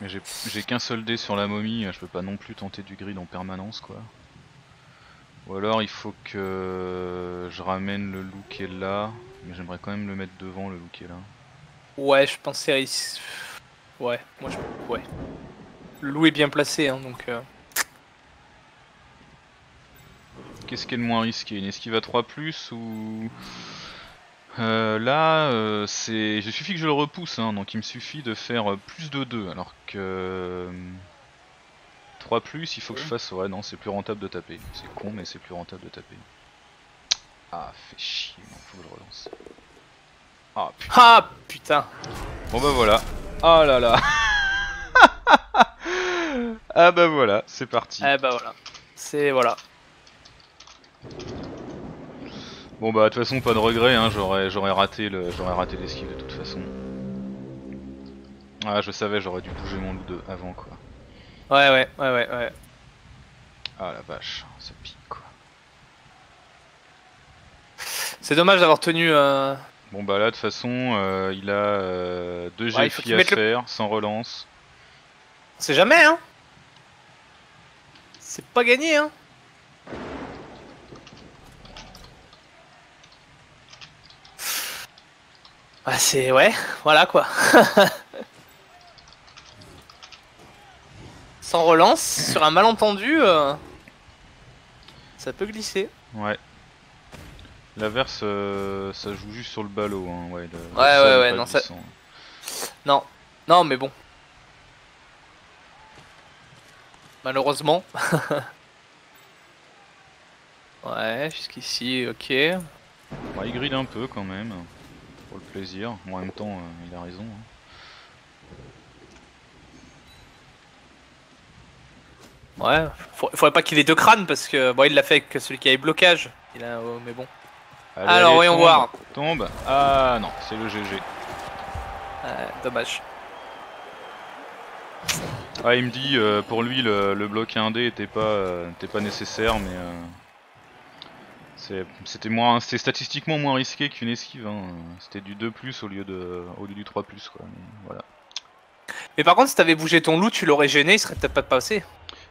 Mais j'ai qu'un seul dé sur la momie, je peux pas non plus tenter du grid en permanence quoi. Ou alors il faut que je ramène le loup qui est là. Mais j'aimerais quand même le mettre devant le loup qui est là. Ouais je pensais à... Ouais, moi je... Ouais. Le loup est bien placé hein donc... Euh... Qu'est-ce qui est le moins risqué? Une esquive à trois plus ou... Euh, là, euh, c'est, il suffit que je le repousse, hein, donc il me suffit de faire euh, plus de deux, alors que euh, trois plus, il faut que je fasse, ouais non c'est plus rentable de taper, c'est con mais c'est plus rentable de taper. Ah fait chier, non, faut que je relance. Ah putain. Ah, putain. Bon bah voilà. Oh là là. Ah bah voilà, c'est parti. Ah bah voilà. C'est voilà. Bon bah de toute façon pas de regret, hein, j'aurais j'aurais raté le j'aurais raté l'esquive de toute façon. Ah je savais, j'aurais dû bouger mon loup deux avant quoi. Ouais ouais ouais ouais ouais. Ah la vache, ça pique quoi. C'est dommage d'avoir tenu. Euh... Bon bah là de toute façon euh, il a euh, deux ouais, G F I à faire, le... sans relance. On sait jamais hein. C'est pas gagné hein. Bah c'est... ouais, voilà quoi. Sans relance, sur un malentendu, euh... ça peut glisser. Ouais. L'averse, euh, ça joue juste sur le ballot. Hein. Ouais, le, ouais, le ouais, ouais, non, glissant. Ça... Non, non, mais bon. Malheureusement. Ouais, jusqu'ici, ok. Bah, il grille un peu quand même. Pour le plaisir, bon, en même temps euh, il a raison. Hein. Ouais, Faut, faudrait pas qu'il ait deux crânes parce que bon il l'a fait avec celui qui avait blocage. Il a, oh, mais bon. Allez, alors allez, voyons tombe, voir. Tombe. Ah non, c'est le G G. Euh, dommage. Ah il me dit euh, pour lui le, le bloc un D était pas, euh, était pas nécessaire mais. Euh... C'était moins, c'était statistiquement moins risqué qu'une esquive. Hein. C'était du deux plus au lieu de, au lieu du trois plus quoi. Mais voilà. Mais par contre, si t'avais bougé ton loup, tu l'aurais gêné, il serait peut-être pas passé.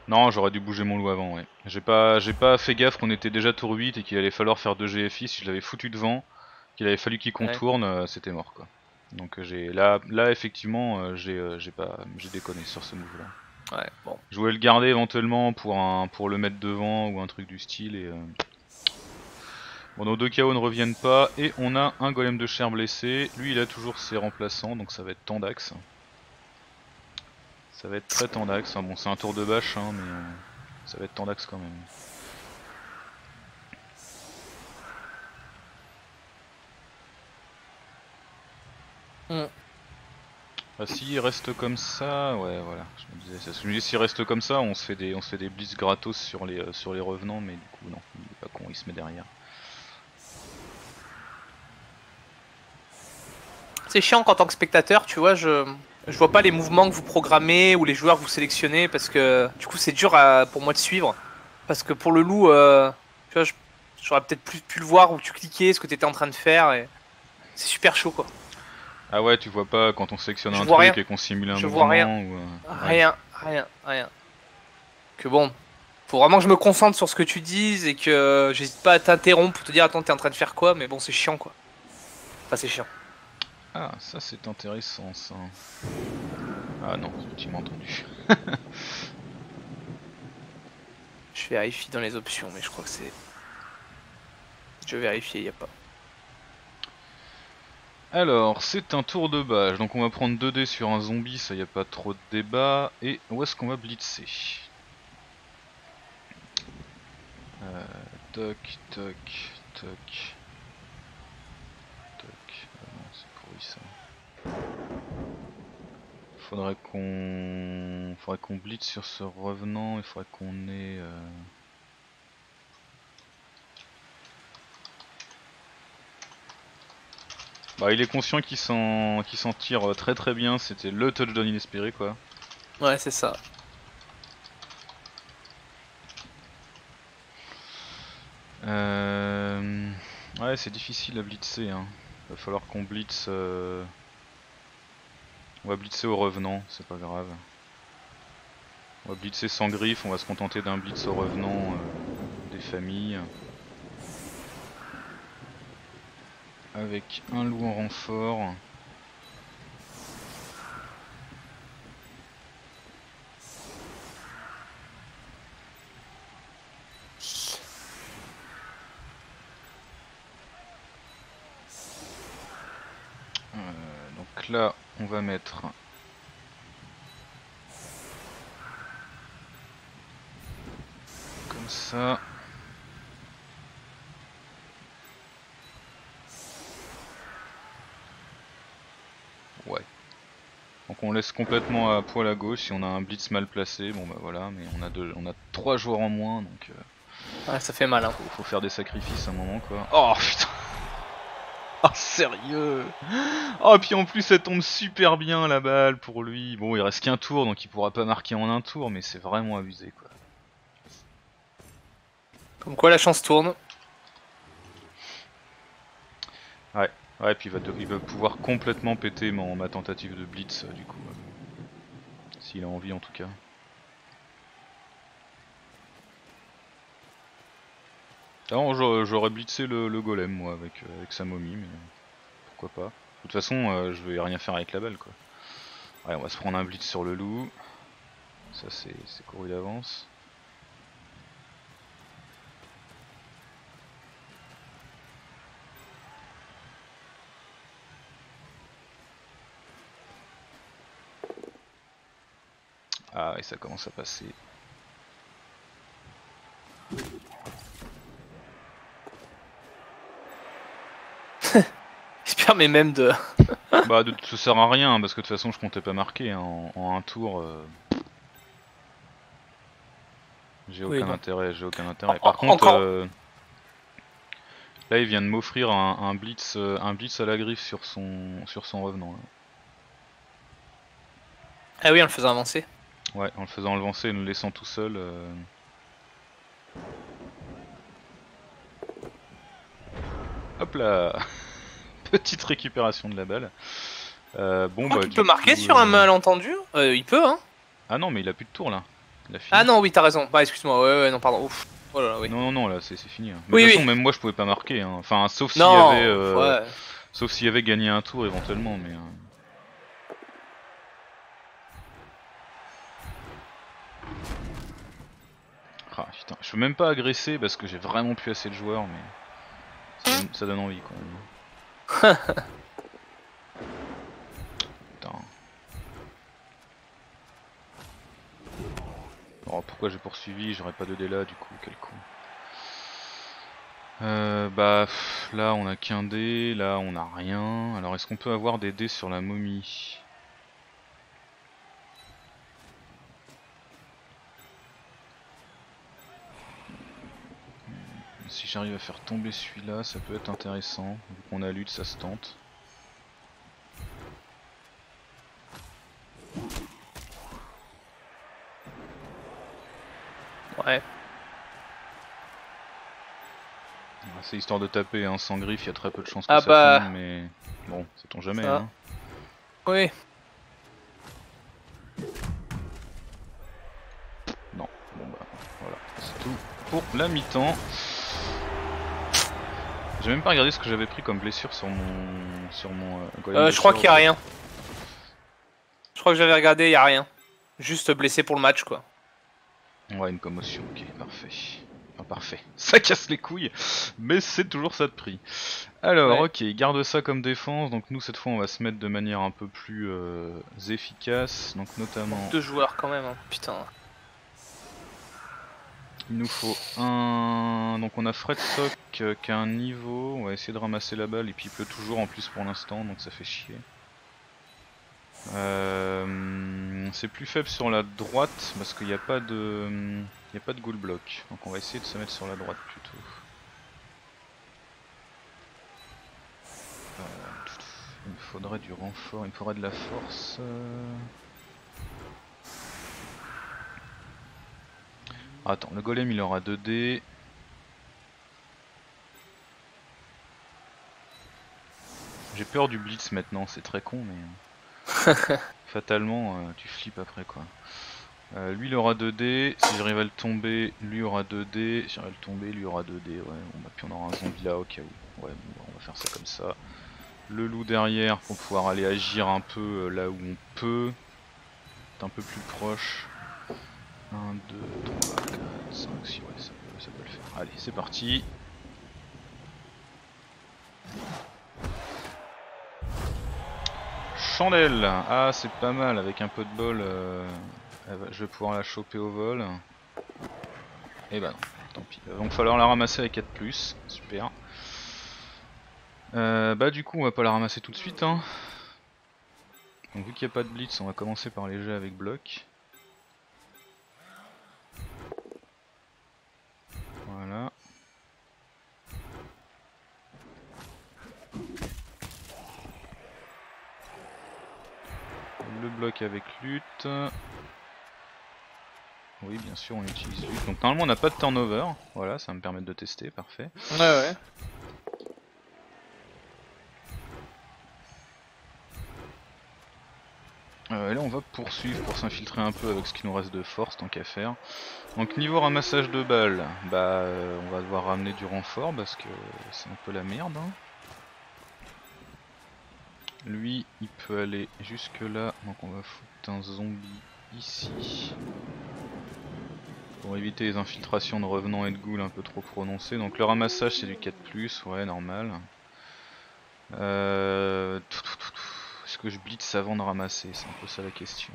Non, j'aurais dû bouger mon loup avant. Ouais. J'ai pas, j'ai pas fait gaffe qu'on était déjà tour huit et qu'il allait falloir faire deux G F I. Si je l'avais foutu devant, qu'il avait fallu qu'il contourne, ouais. C'était mort quoi. Donc j'ai, là, là effectivement, j'ai, j'ai pas, j'ai déconné sur ce move là. Ouais. Bon. Je voulais le garder éventuellement pour un, pour le mettre devant ou un truc du style et. Euh... Bon, nos deux K O ne reviennent pas, et on a un golem de chair blessé. Lui, il a toujours ses remplaçants, donc ça va être Tendax. Ça va être très Tendax. Bon, c'est un tour de bâche, hein, mais euh, ça va être Tendax quand même. Mmh. Ah, s'il reste comme ça, ouais, voilà. Je me disais, je me disais s'il reste comme ça, on se fait des, on se fait des blitz gratos sur les, euh, sur les revenants, mais du coup, non, il est pas con, il se met derrière. C'est chiant qu'en tant que spectateur, tu vois, je, je vois pas les mouvements que vous programmez ou les joueurs que vous sélectionnez parce que du coup c'est dur à, pour moi de suivre. Parce que pour le loup, euh, tu vois, j'aurais peut-être plus pu le voir où tu cliquais, ce que tu étais en train de faire et c'est super chaud quoi. Ah ouais, tu vois pas quand on sélectionne je un truc rien. Et qu'on simule un je mouvement vois rien. Ou euh... rien, rien, rien. Que bon, faut vraiment que je me concentre sur ce que tu dises et que j'hésite pas à t'interrompre pour te dire attends t'es en train de faire quoi, mais bon c'est chiant quoi. Enfin c'est chiant. Ah, ça c'est intéressant ça. Ah non, tu m'as entendu. Je vérifie dans les options, mais je crois que c'est. Je vérifie, il n'y a pas. Alors, c'est un tour de bâche, donc on va prendre deux dés sur un zombie, ça y a pas trop de débat. Et où est-ce qu'on va blitzer? euh, Toc, toc, toc. Faudrait qu'on faudrait qu'on blitz sur ce revenant, il faudrait qu'on ait euh... Bah il est conscient qu'il s'en qu'il s'en tire très très bien, c'était le touchdown inespéré quoi. Ouais c'est ça. Euh... Ouais c'est difficile à blitzer hein. Va falloir qu'on blitz euh... on va blitzer au revenant, c'est pas grave. On va blitzer sans griffe, on va se contenter d'un blitz au revenant euh, des familles. Avec un loup en renfort. Là on va mettre comme ça ouais Donc on laisse complètement à poil à gauche. Si on a un blitz mal placé, bon bah voilà, mais on a deux, on a trois joueurs en moins, donc euh, ah, ça fait mal hein. Faut, faut faire des sacrifices à un moment quoi. Oh putain. Oh sérieux. Oh puis en plus elle tombe super bien la balle pour lui. Bon il reste qu'un tour donc il pourra pas marquer en un tour, mais c'est vraiment abusé quoi. Comme quoi la chance tourne. Ouais. Ouais, puis il va, de, il va pouvoir complètement péter ma, ma tentative de blitz, euh, du coup. Euh, S'il a envie, en tout cas. Non, j'aurais blitzé le, le golem, moi, avec, euh, avec sa momie, mais pourquoi pas. De toute façon, euh, je vais rien faire avec la balle, quoi. Ouais, on va se prendre un blitz sur le loup. Ça, c'est couru d'avance. Ah, et ça commence à passer. J'espère mais même de... bah de, ça sert à rien parce que de toute façon je comptais pas marquer hein. en, en un tour. Euh... J'ai aucun, oui, aucun intérêt, j'ai aucun intérêt. Par contre, encore... euh... là il vient de m'offrir un, un blitz, un blitz à la griffe sur son sur son revenant. Là. Ah oui, en le faisant avancer. Ouais, en le faisant avancer et nous le laissant tout seul. Euh... Hop là. Petite récupération de la balle. Euh, bon, bah, il peut marquer coup, sur euh... un malentendu euh, il peut, hein. Ah non, mais il a plus de tour là. Il a fini. Ah non, oui, t'as raison. Bah, excuse-moi, ouais, ouais, non, pardon. Ouf. Oh là là, oui. Non, non, non, là, c'est fini. Hein. Mais oui, de toute façon, oui. Même moi, je pouvais pas marquer. Hein. Enfin, sauf s'il y avait, euh... ouais. sauf s'il y avait gagné un tour éventuellement, mais. Euh... Ah putain, je peux même pas agresser parce que j'ai vraiment plus assez de joueurs, mais ça donne, ça donne envie quand même. Putain. Oh, pourquoi j'ai poursuivi? J'aurais pas de dé là du coup, quel coup. Euh, bah pff, là on a qu'un dé, là on a rien. Alors est-ce qu'on peut avoir des dés sur la momie? Si j'arrive à faire tomber celui-là, ça peut être intéressant. Vu qu'on a lutte, ça se tente. Ouais. C'est histoire de taper, hein. Sans griffe, il y a très peu de chances ah que bah... ça tombe, mais bon, ça tombe jamais. Ça hein. Oui. Non, bon bah voilà, c'est tout pour la mi-temps. J'ai même pas regardé ce que j'avais pris comme blessure sur mon... sur mon euh, euh, je crois qu'il y a rien. Je crois que j'avais regardé, il y a rien. Juste blessé pour le match quoi. Ouais, une commotion, ok, parfait. Enfin, parfait. Ça casse les couilles, mais c'est toujours ça de prix. Alors, ouais. Ok, garde ça comme défense. Donc nous, cette fois, on va se mettre de manière un peu plus euh, efficace. Donc notamment... Deux joueurs quand même, hein. Putain. Il nous faut un... Donc on a Fred Sock euh, qui a un niveau, on va essayer de ramasser la balle et puis il pleut toujours en plus pour l'instant donc ça fait chier. Euh... C'est plus faible sur la droite parce qu'il n'y a pas de... Il n'y a pas de goal block donc on va essayer de se mettre sur la droite plutôt. Euh... Il me faudrait du renfort, il me faudrait de la force... Euh... Attends, le golem il aura deux dés. J'ai peur du blitz maintenant, c'est très con mais... Fatalement, euh, tu flippes après quoi. Euh, lui il aura deux dés, si j'arrive à le tomber, lui aura deux dés, si j'arrive à le tomber, lui aura deux dés, ouais. Bon, bah, puis on aura un zombie là au cas où. Ouais, bon, bah, on va faire ça comme ça. Le loup derrière pour pouvoir aller agir un peu euh, là où on peut. Être un peu plus proche. un, deux, trois, quatre, cinq, six, ouais, ça peut, ça peut le faire. Allez, c'est parti. Chandelle. Ah, c'est pas mal, avec un peu de bol, euh, je vais pouvoir la choper au vol. Et bah non, tant pis. Donc, falloir la ramasser avec quatre plus, super. Euh, bah du coup, on va pas la ramasser tout de suite, hein. Donc vu qu'il n'y a pas de blitz, on va commencer par les jets avec bloc. Voilà. Le bloc avec lutte. Oui, bien sûr, on utilise lutte. Donc normalement, on n'a pas de turnover. Voilà, ça va me permettre de tester, parfait. Ouais, ouais. Euh, là on va poursuivre pour s'infiltrer un peu avec ce qui nous reste de force tant qu'à faire. Donc niveau ramassage de balles, bah euh, on va devoir ramener du renfort parce que c'est un peu la merde hein. Lui il peut aller jusque là, donc on va foutre un zombie ici pour éviter les infiltrations de revenants et de ghouls un peu trop prononcées. Donc le ramassage c'est du quatre plus, ouais normal. Euh... Tout, tout, tout, tout. Est-ce que je blitz avant de ramasser? C'est un peu ça la question.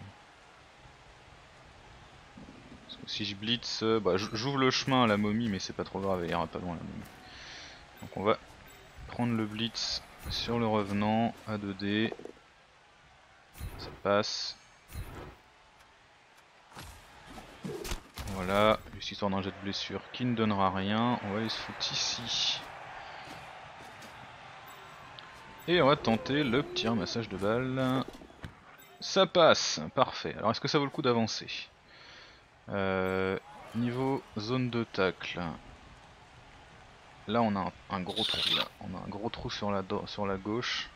Parce que si je blitz, euh, bah, j'ouvre le chemin à la momie, mais c'est pas trop grave, elle ira pas loin la momie. Donc on va prendre le blitz sur le revenant à deux dés. Ça passe. Voilà, juste histoire d'un jet de blessure qui ne donnera rien. On va aller se foutre ici. Et on va tenter le petit ramassage de balles. Ça passe, parfait. Alors est-ce que ça vaut le coup d'avancer? euh, Niveau zone de tacle. Là on a un, un gros trou là. On a un gros trou sur la, sur la gauche.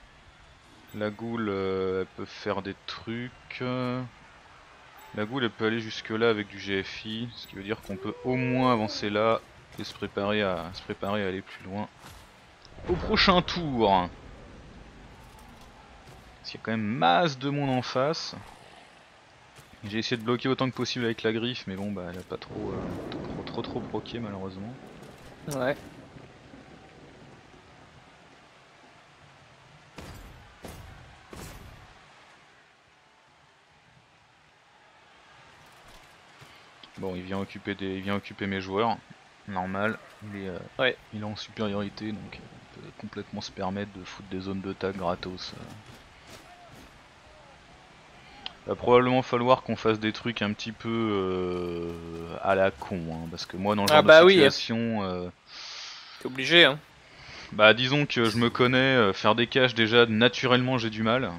La goule euh, elle peut faire des trucs. La goule elle peut aller jusque là avec du G F I. Ce qui veut dire qu'on peut au moins avancer là et se préparer à, se préparer à aller plus loin au prochain tour. Parce qu'il y a quand même masse de monde en face. J'ai essayé de bloquer autant que possible avec la griffe, mais bon bah elle a pas trop euh, trop, trop trop bloqué malheureusement. Ouais. Bon il vient occuper des. il vient occuper mes joueurs. Normal. Il est, euh, ouais. il est en supériorité donc il peut complètement se permettre de foutre des zones de tag gratos. Euh. Va probablement falloir qu'on fasse des trucs un petit peu euh, à la con, hein, parce que moi dans le genre ah bah de situation... Oui, hein. euh, t'es obligé hein. Bah disons que je me connais, euh, faire des caches déjà naturellement j'ai du mal, euh,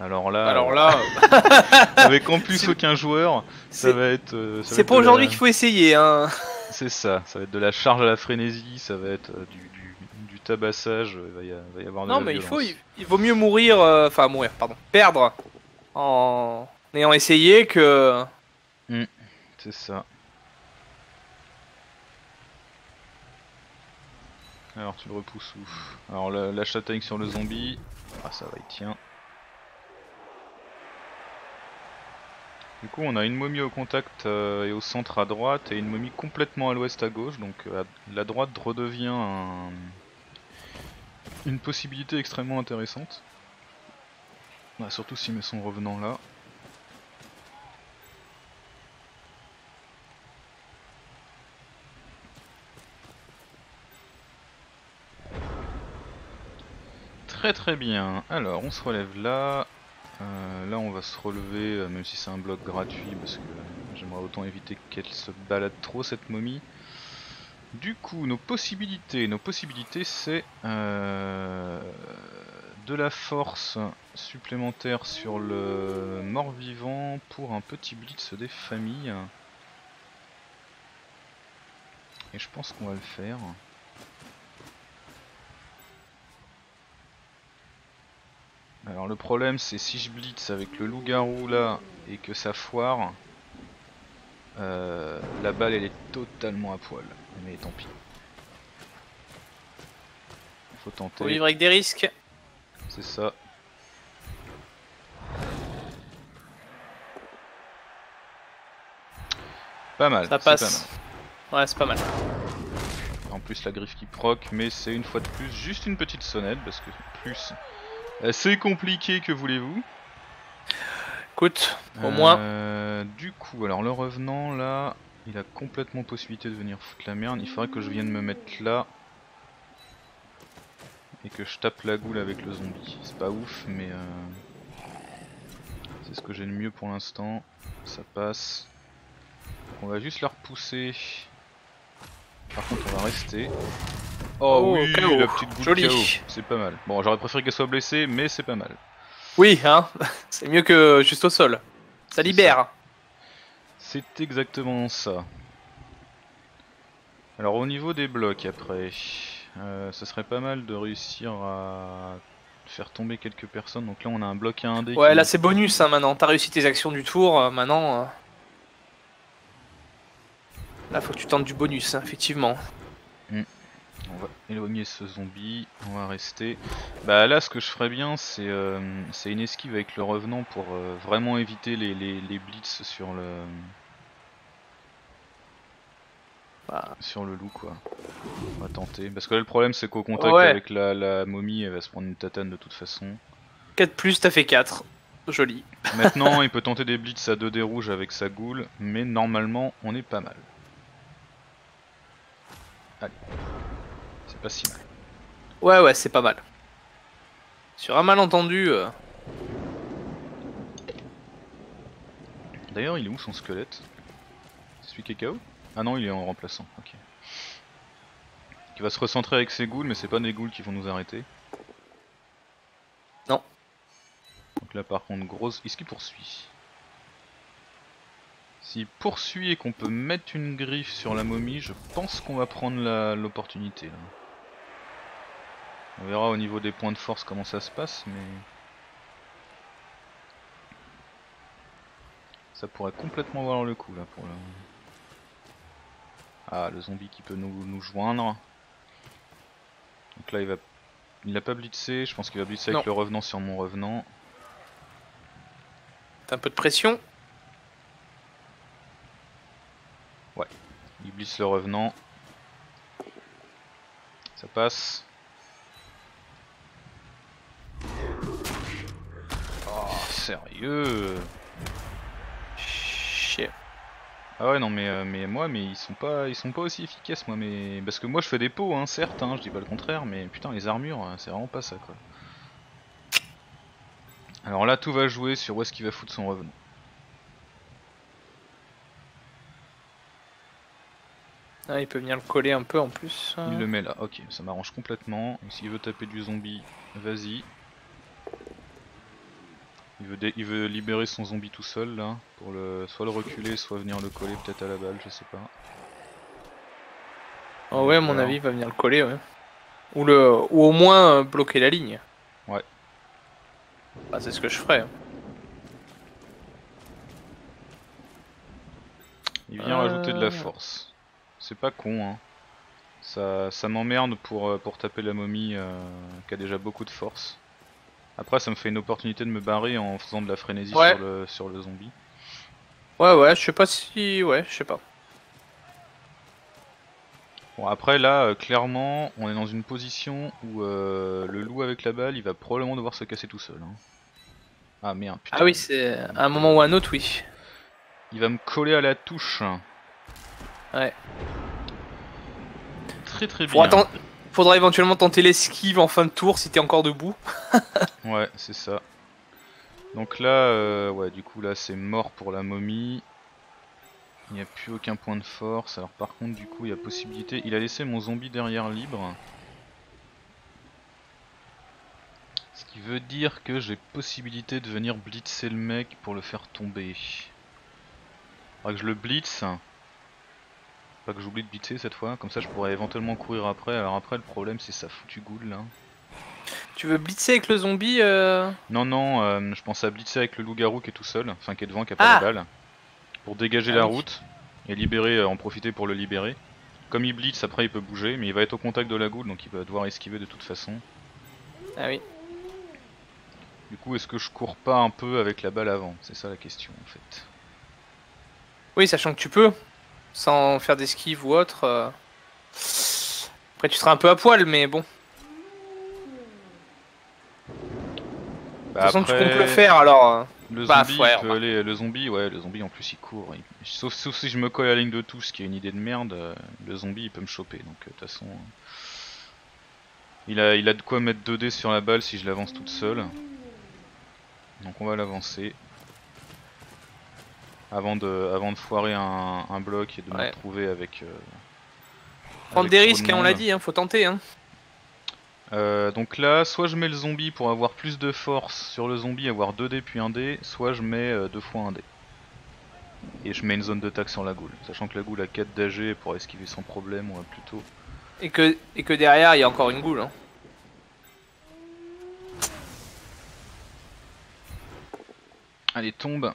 alors là... Alors là... Euh, avec en plus aucun joueur, ça va être... Euh, c'est pas aujourd'hui la... qu'il faut essayer hein. C'est ça, ça va être de la charge à la frénésie, ça va être euh, du, du, du tabassage, il va y, va y avoir de la violence. Non mais il faut, il, il vaut mieux mourir, enfin euh, mourir, pardon, perdre en ayant essayé que... Mmh, c'est ça. Alors tu le repousses où? Alors la, la châtaigne sur le zombie. Ah ça va, il tient. Du coup on a une momie au contact euh, et au centre à droite et une momie complètement à l'ouest à gauche. Donc euh, la droite redevient un... une possibilité extrêmement intéressante. Bah, surtout s'il met son revenant là. Très très bien. Alors on se relève là. Euh, là on va se relever, euh, même si c'est un bloc gratuit, parce que euh, j'aimerais autant éviter qu'elle se balade trop cette momie. Du coup nos possibilités, nos possibilités c'est... Euh... de la force supplémentaire sur le mort-vivant pour un petit blitz des familles. Et je pense qu'on va le faire. Alors le problème c'est si je blitz avec le loup-garou là et que ça foire, euh, la balle elle est totalement à poil. Mais tant pis. Faut tenter. Faut vivre avec des risques. C'est ça. Pas mal. Ça passe. Pas mal. Ouais, c'est pas mal. En plus, la griffe qui proc, mais c'est une fois de plus juste une petite sonnette parce que plus c'est compliqué, que voulez-vous? Écoute, au euh, moins. Du coup, alors le revenant là, il a complètement possibilité de venir foutre la merde. Il faudrait que je vienne me mettre là. Et que je tape la goule avec le zombie. C'est pas ouf mais euh... C'est ce que j'ai de mieux pour l'instant. Ça passe. On va juste la repousser. Par contre, on va rester. Oh, oh oui, K O. La petite boule de K O. C'est pas mal. Bon, j'aurais préféré qu'elle soit blessée, mais c'est pas mal. Oui, hein. C'est mieux que juste au sol. Ça libère. C'est exactement ça. Alors au niveau des blocs après, euh, ça serait pas mal de réussir à faire tomber quelques personnes. Donc là on a un bloc à un dé. Ouais qui... là c'est bonus hein, maintenant, t'as réussi tes actions du tour, euh, maintenant... Euh... Là faut que tu tentes du bonus, hein, effectivement. Mmh. On va éloigner ce zombie, on va rester. Bah là ce que je ferais bien c'est euh, une esquive avec le revenant pour euh, vraiment éviter les, les, les blitz sur le... Bah. Sur le loup quoi. On va tenter. Parce que là le problème c'est qu'au contact ouais. avec la, la momie elle va se prendre une tatane de toute façon. quatre plus t'as fait quatre. Joli. Maintenant il peut tenter des blitz à deux dés rouges avec sa goule, mais normalement on est pas mal. Allez. C'est pas si mal. Ouais ouais c'est pas mal. Sur un malentendu. Euh... D'ailleurs il est où son squelette? C'est celui qui est K O? Ah non, il est en remplaçant, ok. Qui va se recentrer avec ses ghouls, mais c'est pas des ghouls qui vont nous arrêter. Non. Donc là par contre, grosse... Est-ce qu'il poursuit? S'il poursuit et qu'on peut mettre une griffe sur la momie, je pense qu'on va prendre l'opportunité. La... On verra au niveau des points de force comment ça se passe, mais... Ça pourrait complètement valoir le coup là pour le... Ah, le zombie qui peut nous, nous joindre. Donc là il va, il n'a pas blitzé, je pense qu'il va blitzer non. avec le revenant sur mon revenant. T'as un peu de pression. Ouais, il blitz le revenant. Ça passe. Oh, sérieux? Ah ouais non mais, euh, mais moi mais ils sont pas ils sont pas aussi efficaces moi mais parce que moi je fais des pots hein certes hein, je dis pas le contraire mais putain les armures c'est vraiment pas ça quoi. Alors là tout va jouer sur où est-ce qu'il va foutre son revenant. Ah il peut venir le coller un peu en plus. Hein. Il le met là, ok ça m'arrange complètement. S'il veut taper du zombie, vas-y. Il veut, il veut libérer son zombie tout seul là, pour le soit le reculer, soit venir le coller peut-être à la balle, je sais pas. Oh ouais à mon avis il va venir le coller ouais. Ou le. Ou au moins euh, bloquer la ligne. Ouais. Bah c'est ce que je ferais. Hein. Il vient euh... rajouter de la force. C'est pas con hein. Ça, ça m'emmerde pour, pour taper la momie euh, qui a déjà beaucoup de force. Après ça me fait une opportunité de me barrer en faisant de la frénésie ouais. sur, le, sur le zombie. Ouais ouais je sais pas si... ouais je sais pas. Bon après là euh, clairement on est dans une position où euh, le loup avec la balle il va probablement devoir se casser tout seul. Hein. Ah merde putain. Ah oui c'est à un moment ou à un autre oui. Il va me coller à la touche. Ouais. Très très bien. Bon, attends... Faudra éventuellement tenter l'esquive en fin de tour si t'es encore debout. Ouais, c'est ça. Donc là, euh, ouais, du coup là c'est mort pour la momie. Il n'y a plus aucun point de force. Alors par contre du coup il y a possibilité. Il a laissé mon zombie derrière libre. Ce qui veut dire que j'ai possibilité de venir blitzer le mec pour le faire tomber. Faudra que je le blitz. Pas que j'oublie de blitzer cette fois, comme ça je pourrais éventuellement courir après. Alors après le problème c'est sa foutue goule là. Tu veux blitzer avec le zombie euh... Non non, euh, je pense à blitzer avec le loup-garou qui est tout seul, enfin qui est devant, qui a ah. pas de balle. Pour dégager ah, la oui. route et libérer, euh, en profiter pour le libérer. Comme il blitz après il peut bouger, mais il va être au contact de la goule donc il va devoir esquiver de toute façon. Ah oui. Du coup est-ce que je cours pas un peu avec la balle avant? C'est ça la question en fait. Oui sachant que tu peux sans faire d'esquive ou autre. Euh... Après tu seras un peu à poil mais bon. Bah de toute façon tu comptes le faire alors. Le bah, zombie, ouais, peut aller... le zombie, ouais, le zombie en plus il court. Il... Sauf, sauf si je me colle à la ligne de touche, ce qui est une idée de merde, euh, le zombie il peut me choper. Donc de euh, toute façon, euh... il a, il a de quoi mettre deux dés sur la balle si je l'avance toute seule. Donc on va l'avancer. avant de, avant de foirer un, un bloc et de ouais. me retrouver avec... Euh, prendre avec des risques, hein, on l'a dit, hein, faut tenter. Hein. Euh, donc là, soit je mets le zombie pour avoir plus de force sur le zombie, avoir deux dés puis un dé, soit je mets euh, deux fois un dé. Et je mets une zone d'attaque sur la goule, sachant que la goule a quatre d'A G pour esquiver sans problème, ou plutôt... Et que, et que derrière, il y a encore une goule. Hein. Allez, tombe.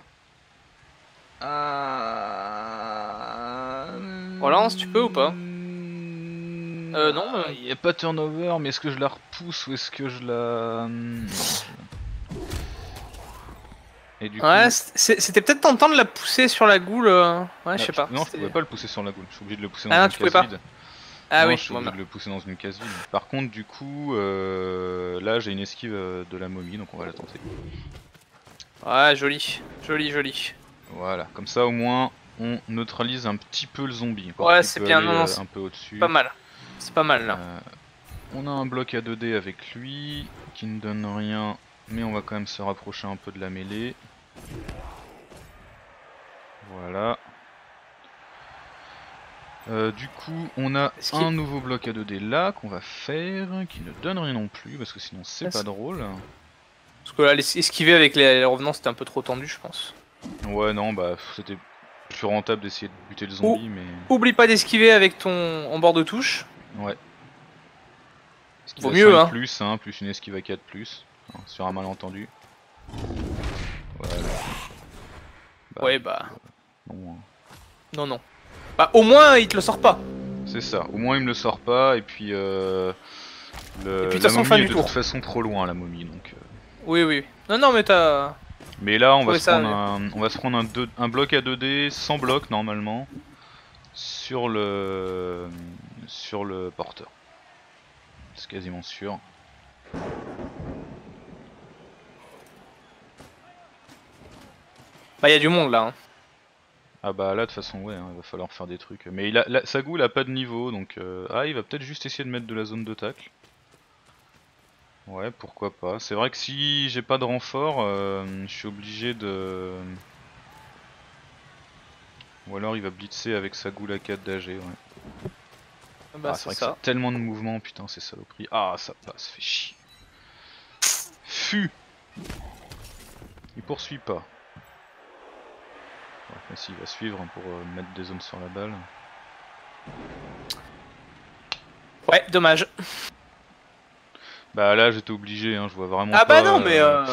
Euh... Relance, tu peux ou pas? Euh, non, il mais... n'y a pas turnover, mais est-ce que je la repousse ou est-ce que je la... Et du ouais, coup... c'était peut-être tentant de la pousser sur la goule. Ouais, ah, je sais pas. Non, je pouvais pas le pousser sur la goule, je suis obligé de le pousser dans ah, une tu case pas. vide. Ah non, oui, je suis obligé de le pousser dans une case vide. Par contre, du coup, euh, là j'ai une esquive de la momie, donc on va la tenter. Ouais, joli, joli, joli. Voilà, comme ça au moins on neutralise un petit peu le zombie. Encore ouais, c'est bien, non, un peu au-dessus. Pas mal, c'est pas mal là. Euh, on a un bloc à deux dés avec lui qui ne donne rien. Mais on va quand même se rapprocher un peu de la mêlée. Voilà. Euh, du coup, on a un nouveau bloc à deux dés là qu'on va faire, qui ne donne rien non plus, parce que sinon c'est pas drôle. Parce que là, esquiver avec les revenants, c'était un peu trop tendu, je pense. Ouais, non, bah c'était plus rentable d'essayer de buter le zombie, mais... Oublie pas d'esquiver avec ton... en bord de touche. Ouais. Vaut mieux, hein. Plus, hein, plus une esquive à quatre plus. Sur un malentendu. Voilà. Bah, ouais bah... Non. non non. Bah au moins il te le sort pas. C'est ça, au moins il me le sort pas et puis... Euh, le, et puis de toute façon fin du tour. De toute façon trop loin la momie donc... Euh... Oui oui. Non non mais t'as... Mais là on va, se prendre, un, on va se prendre un, deux, un bloc à deux dés sans bloc normalement. Sur le... Sur le porteur. C'est quasiment sûr. Bah y'a du monde là hein. Ah bah là de toute façon ouais, hein, il va falloir faire des trucs. Mais il a, la, sa goule a pas de niveau donc... Euh, ah il va peut-être juste essayer de mettre de la zone de tacle. Ouais pourquoi pas, c'est vrai que si j'ai pas de renfort, euh, je suis obligé de... Ou alors il va blitzer avec sa goule à quatre d'A G ouais. Ah, bah, ah c'est vrai ça. Que ça a tellement de mouvements putain c'est saloperie. Ah ça passe, fait chier. Fut. Il poursuit pas. Ouais, s'il va suivre pour euh, mettre des zones sur la balle. Ouais, dommage. Bah là j'étais obligé, hein, je vois vraiment ah pas... Ah bah non, euh... mais euh,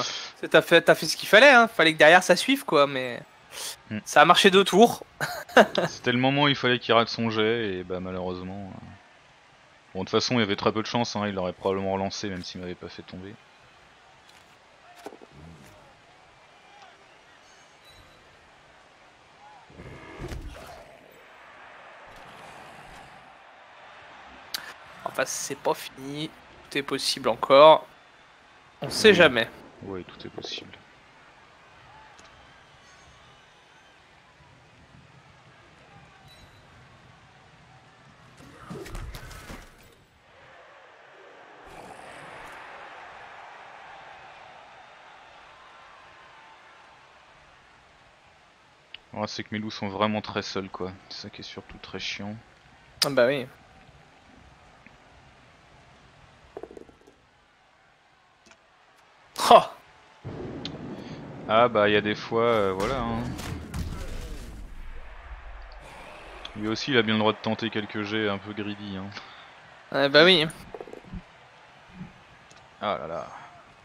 t'as fait, t'as fait ce qu'il fallait, hein. Fallait que derrière ça suive quoi, mais... Mm. Ça a marché deux tours. C'était le moment où il fallait qu'il rate son jet, et bah malheureusement... Euh... Bon, de toute façon il y avait très peu de chance, hein, il l'aurait probablement relancé même s'il m'avait pas fait tomber. Enfin, c'est pas fini, tout est possible encore, on sait oui. jamais. Oui, tout est possible. Ouais, c'est que mes loups sont vraiment très seuls quoi, c'est ça qui est surtout très chiant. Ah bah oui. Oh. Ah bah il y a des fois, euh, voilà hein. Lui aussi il a bien le droit de tenter quelques jets un peu greedy hein. Ah bah oui. Ah là là,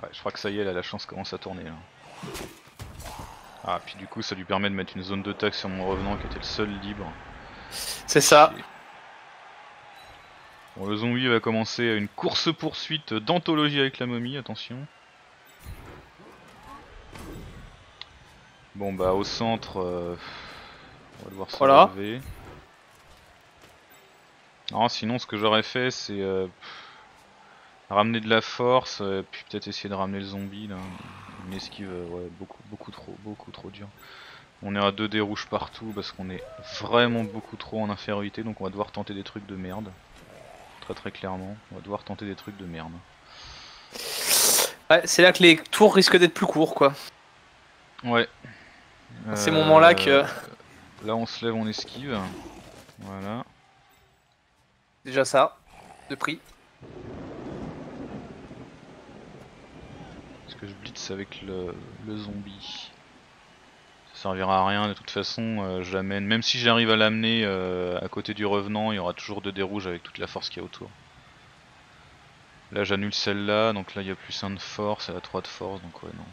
ouais, je crois que ça y est là, la chance commence à tourner là. Ah puis du coup ça lui permet de mettre une zone de taxe sur mon revenant qui était le seul libre. C'est ça. Et... Bon, le zombie va commencer une course-poursuite d'anthologie avec la momie, attention. Bon bah au centre, euh, on va devoir se voilà. lever. Non sinon ce que j'aurais fait c'est euh, ramener de la force, euh, puis peut-être essayer de ramener le zombie là. Une esquive euh, ouais, beaucoup, beaucoup trop, beaucoup trop dur. On est à deux dés rouges partout parce qu'on est vraiment beaucoup trop en infériorité, donc on va devoir tenter des trucs de merde. Très très clairement, on va devoir tenter des trucs de merde. Ouais, c'est là que les tours risquent d'être plus courts quoi. Ouais. À ces euh, moments-là que... Là on se lève, on esquive. Voilà. Déjà ça, de prix. Est-ce que je blitz avec le, le zombie? Ça servira à rien de toute façon, euh, je l'amène. Même si j'arrive à l'amener euh, à côté du revenant, il y aura toujours deux dés rouges avec toute la force qu'il y a autour. Là j'annule celle-là, donc là il y a plus un de force, elle a trois de force, donc ouais non.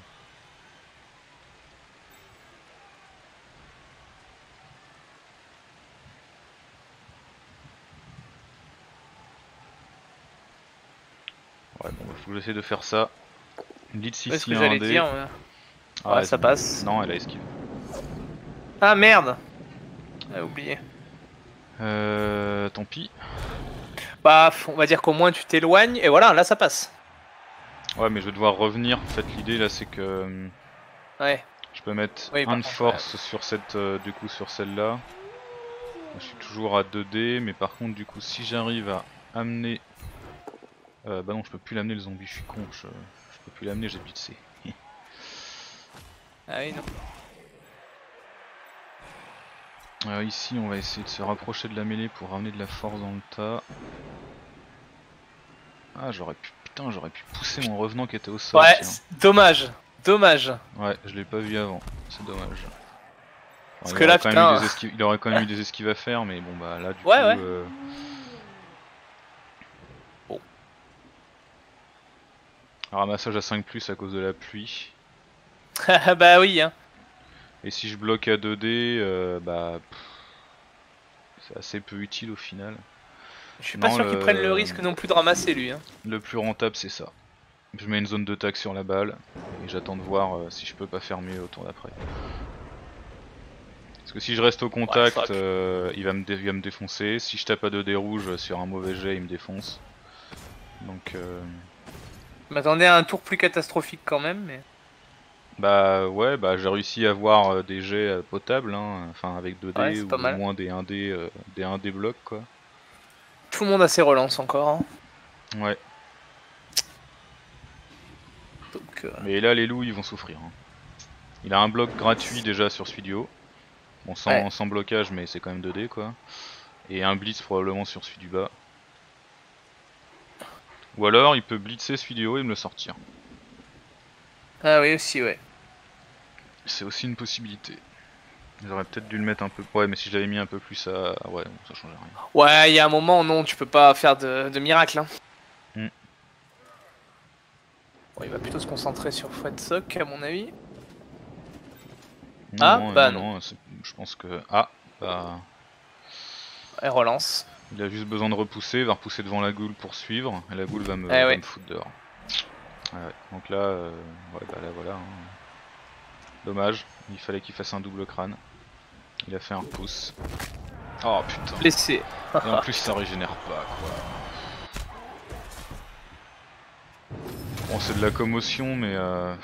Ouais bon bah faut que j'essaie de faire ça. Blitz ici, ouais, un dé. Ouais. Ah, ouais ça passe. Non elle a esquivé. Ah merde! Elle a oublié. Euh... tant pis. Bah, on va dire qu'au moins tu t'éloignes, et voilà, là ça passe. Ouais, mais je vais devoir revenir. En fait, l'idée là c'est que. Ouais. Je peux mettre oui, un de force ouais. sur cette. Euh, du coup, sur celle-là. Je suis toujours à deux dés, mais par contre, du coup, si j'arrive à amener. Euh, bah non, je peux plus l'amener le zombie, je suis con. Je, je peux plus l'amener, j'ai blitzé. Ah oui, non. Euh, ici on va essayer de se rapprocher de la mêlée pour ramener de la force dans le tas. Ah j'aurais pu, putain j'aurais pu pousser mon revenant qui était au sol. Ouais, dommage, dommage. Ouais, je l'ai pas vu avant, c'est dommage. Parce que là putain... il aurait quand même eu des esquives à faire, mais bon bah là du coup... Ouais ouais. Euh... Bon. Un ramassage à cinq plus à cause de la pluie. Bah oui hein. Et si je bloque à deux dés, euh, bah, c'est assez peu utile au final. Je suis non, pas sûr le... qu'il prenne le risque non plus de ramasser lui. Hein. Le plus rentable c'est ça. Je mets une zone de tac sur la balle et j'attends de voir euh, si je peux pas faire mieux au tour d'après. Parce que si je reste au contact, ouais, euh, il, va me il va me défoncer. Si je tape à deux dés rouges sur un mauvais jet, il me défonce. Donc. Euh... M'attendais à un tour plus catastrophique quand même, mais. Bah ouais, bah j'ai réussi à avoir des jets potables, hein, enfin avec deux dés ouais, ou au moins des un dé, euh, des un dé blocs quoi. Tout le monde a ses relances encore. Hein. Ouais. Donc, euh... mais là les loups ils vont souffrir. Hein. Il a un bloc gratuit déjà sur celui du haut. Bon sans, ouais. sans blocage mais c'est quand même deux dés quoi. Et un blitz probablement sur celui du bas. Ou alors il peut blitzer celui du haut et me le sortir. Ah oui aussi ouais. C'est aussi une possibilité. J'aurais peut-être dû le mettre un peu... Ouais mais si j'avais mis un peu plus à... Ouais ça changeait rien. Ouais il y a un moment non tu peux pas faire de, de miracle hein. Mm. Bon, il va plutôt se concentrer sur Fred Sock à mon avis. Non, ah non, bah non, non. Je pense que... Ah bah... Elle relance. Il a juste besoin de repousser, il va repousser devant la goule pour suivre. Et la goule va me, eh va ouais. me foutre dehors. Ah ouais, donc là, euh, ouais, bah là voilà. Hein. Dommage, il fallait qu'il fasse un double crâne. Il a fait un pouce. Oh putain. Blessé. Et en plus ça régénère pas quoi. Bon c'est de la commotion mais euh,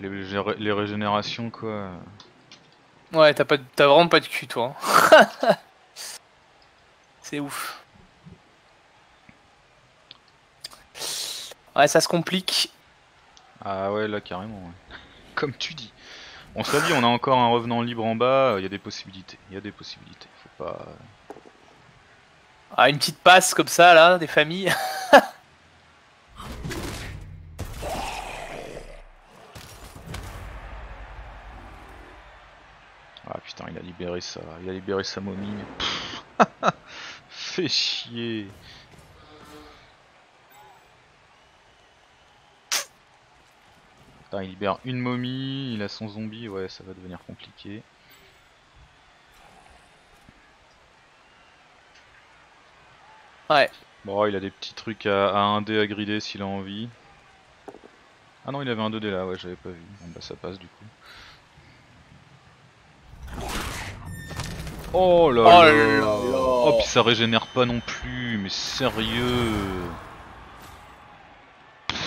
les, les régénérations quoi. Ouais t'as pas, t'as vraiment pas de cul toi. Hein. C'est ouf. Ouais ça se complique. Ah ouais là carrément ouais. Comme tu dis. On se l'a dit, on a encore un revenant libre en bas, il euh, y a des possibilités, il y a des possibilités, faut pas... Ah une petite passe comme ça là, des familles. Ah putain il a libéré sa, il a libéré sa momie. Fais chier. Putain, il libère une momie, il a son zombie, ouais ça va devenir compliqué. Ouais. Bon il a des petits trucs à, à un dé à grider s'il a envie. Ah non il avait un deux dés là, ouais j'avais pas vu. Bon bah ça passe du coup. Oh là là. Oh, oh puis ça régénère pas non plus, mais sérieux.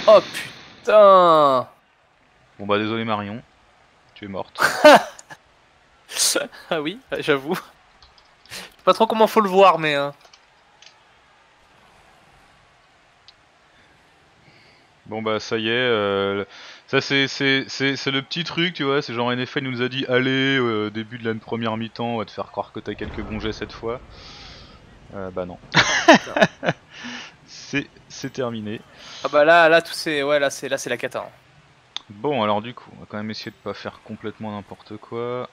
Oh putain. Bon bah désolé Marion, tu es morte. Ah oui, j'avoue. Je sais pas trop comment faut le voir mais... Hein. Bon bah ça y est, euh, Ça c'est le petit truc, tu vois, c'est genre N F L nous a dit allez, euh, début de la première mi-temps, on va te faire croire que t'as quelques bons jets cette fois. Euh, bah non. C'est terminé. Ah bah là, là tout c'est ouais, là c'est la cata. Hein. Bon alors du coup, on va quand même essayer de pas faire complètement n'importe quoi.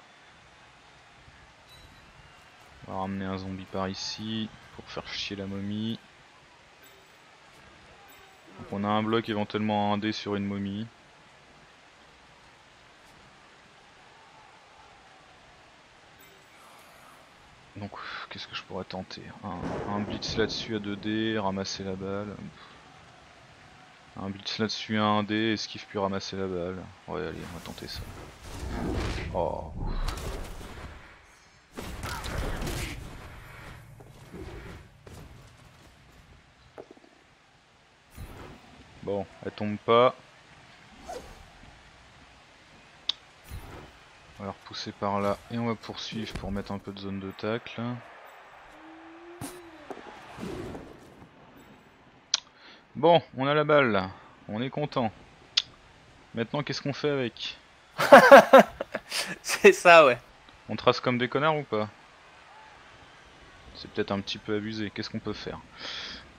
On va ramener un zombie par ici pour faire chier la momie. Donc on a un bloc éventuellement un dé sur une momie. Donc qu'est-ce que je pourrais tenter, un, un blitz là-dessus à deux dés, ramasser la balle. Un blitz là-dessus à un dé, esquive puis ramasser la balle. Ouais allez, on va tenter ça. Oh. Bon, elle tombe pas. On va la repousser par là et on va poursuivre pour mettre un peu de zone de tacle. Bon, on a la balle, on est content. Maintenant, qu'est-ce qu'on fait avec? C'est ça, ouais. On trace comme des connards ou pas? C'est peut-être un petit peu abusé. Qu'est-ce qu'on peut faire?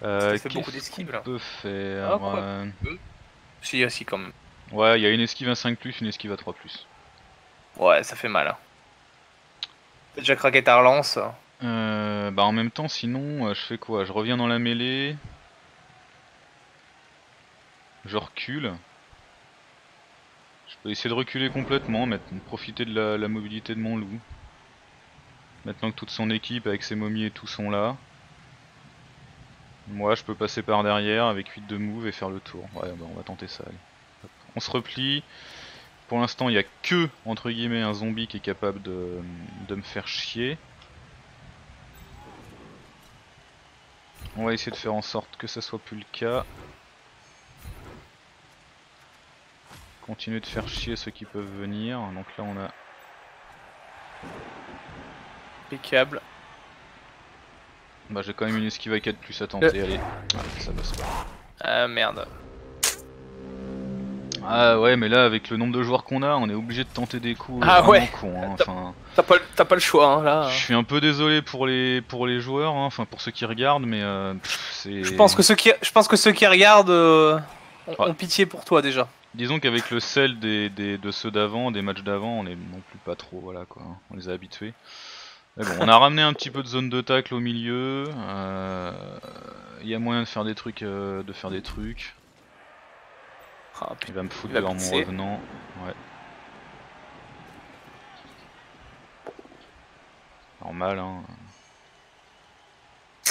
Euh, Qu'est-ce qu'on peut faire? Ah, quoi euh... Si, aussi quand même. Ouais, il y a une esquive à cinq plus, une esquive à trois plus. Ouais, ça fait mal. Hein. T'as déjà craqué ta relance. Euh, bah en même temps, sinon, euh, je fais quoi? Je reviens dans la mêlée. Je recule. Je peux essayer de reculer complètement, mettre, profiter de la, la mobilité de mon loup. Maintenant que toute son équipe avec ses momies et tout sont là. Moi je peux passer par derrière avec huit de move et faire le tour. Ouais bah on va tenter ça. Allez. On se replie. Pour l'instant il n'y a que entre guillemets un zombie qui est capable de, de me faire chier. On va essayer de faire en sorte que ça soit plus le cas. Continuer de faire chier ceux qui peuvent venir. Donc là on a. Impeccable. Bah j'ai quand même une esquive à quatre plus à tenter, allez. Ah, ça passe pas. Ah merde. Ah ouais mais là avec le nombre de joueurs qu'on a, on est obligé de tenter des coups ah, vraiment ouais. Cons, hein. Enfin, t'as pas, pas le choix hein, là. Je suis un peu désolé pour les pour les joueurs, hein. Enfin pour ceux qui regardent mais euh, c'est... Je pense que ceux qui, je pense que ceux qui regardent euh, ont, ouais. Ont pitié pour toi déjà. Disons qu'avec le sel des, des, de ceux d'avant, des matchs d'avant, on est non plus pas trop, voilà quoi, on les a habitués. Bon, on a ramené un petit peu de zone de tacle au milieu. Il euh, y a moyen de faire des trucs, euh, de faire des trucs. Oh, il va me foutre devant mon revenant. Ouais. Normal. Hein.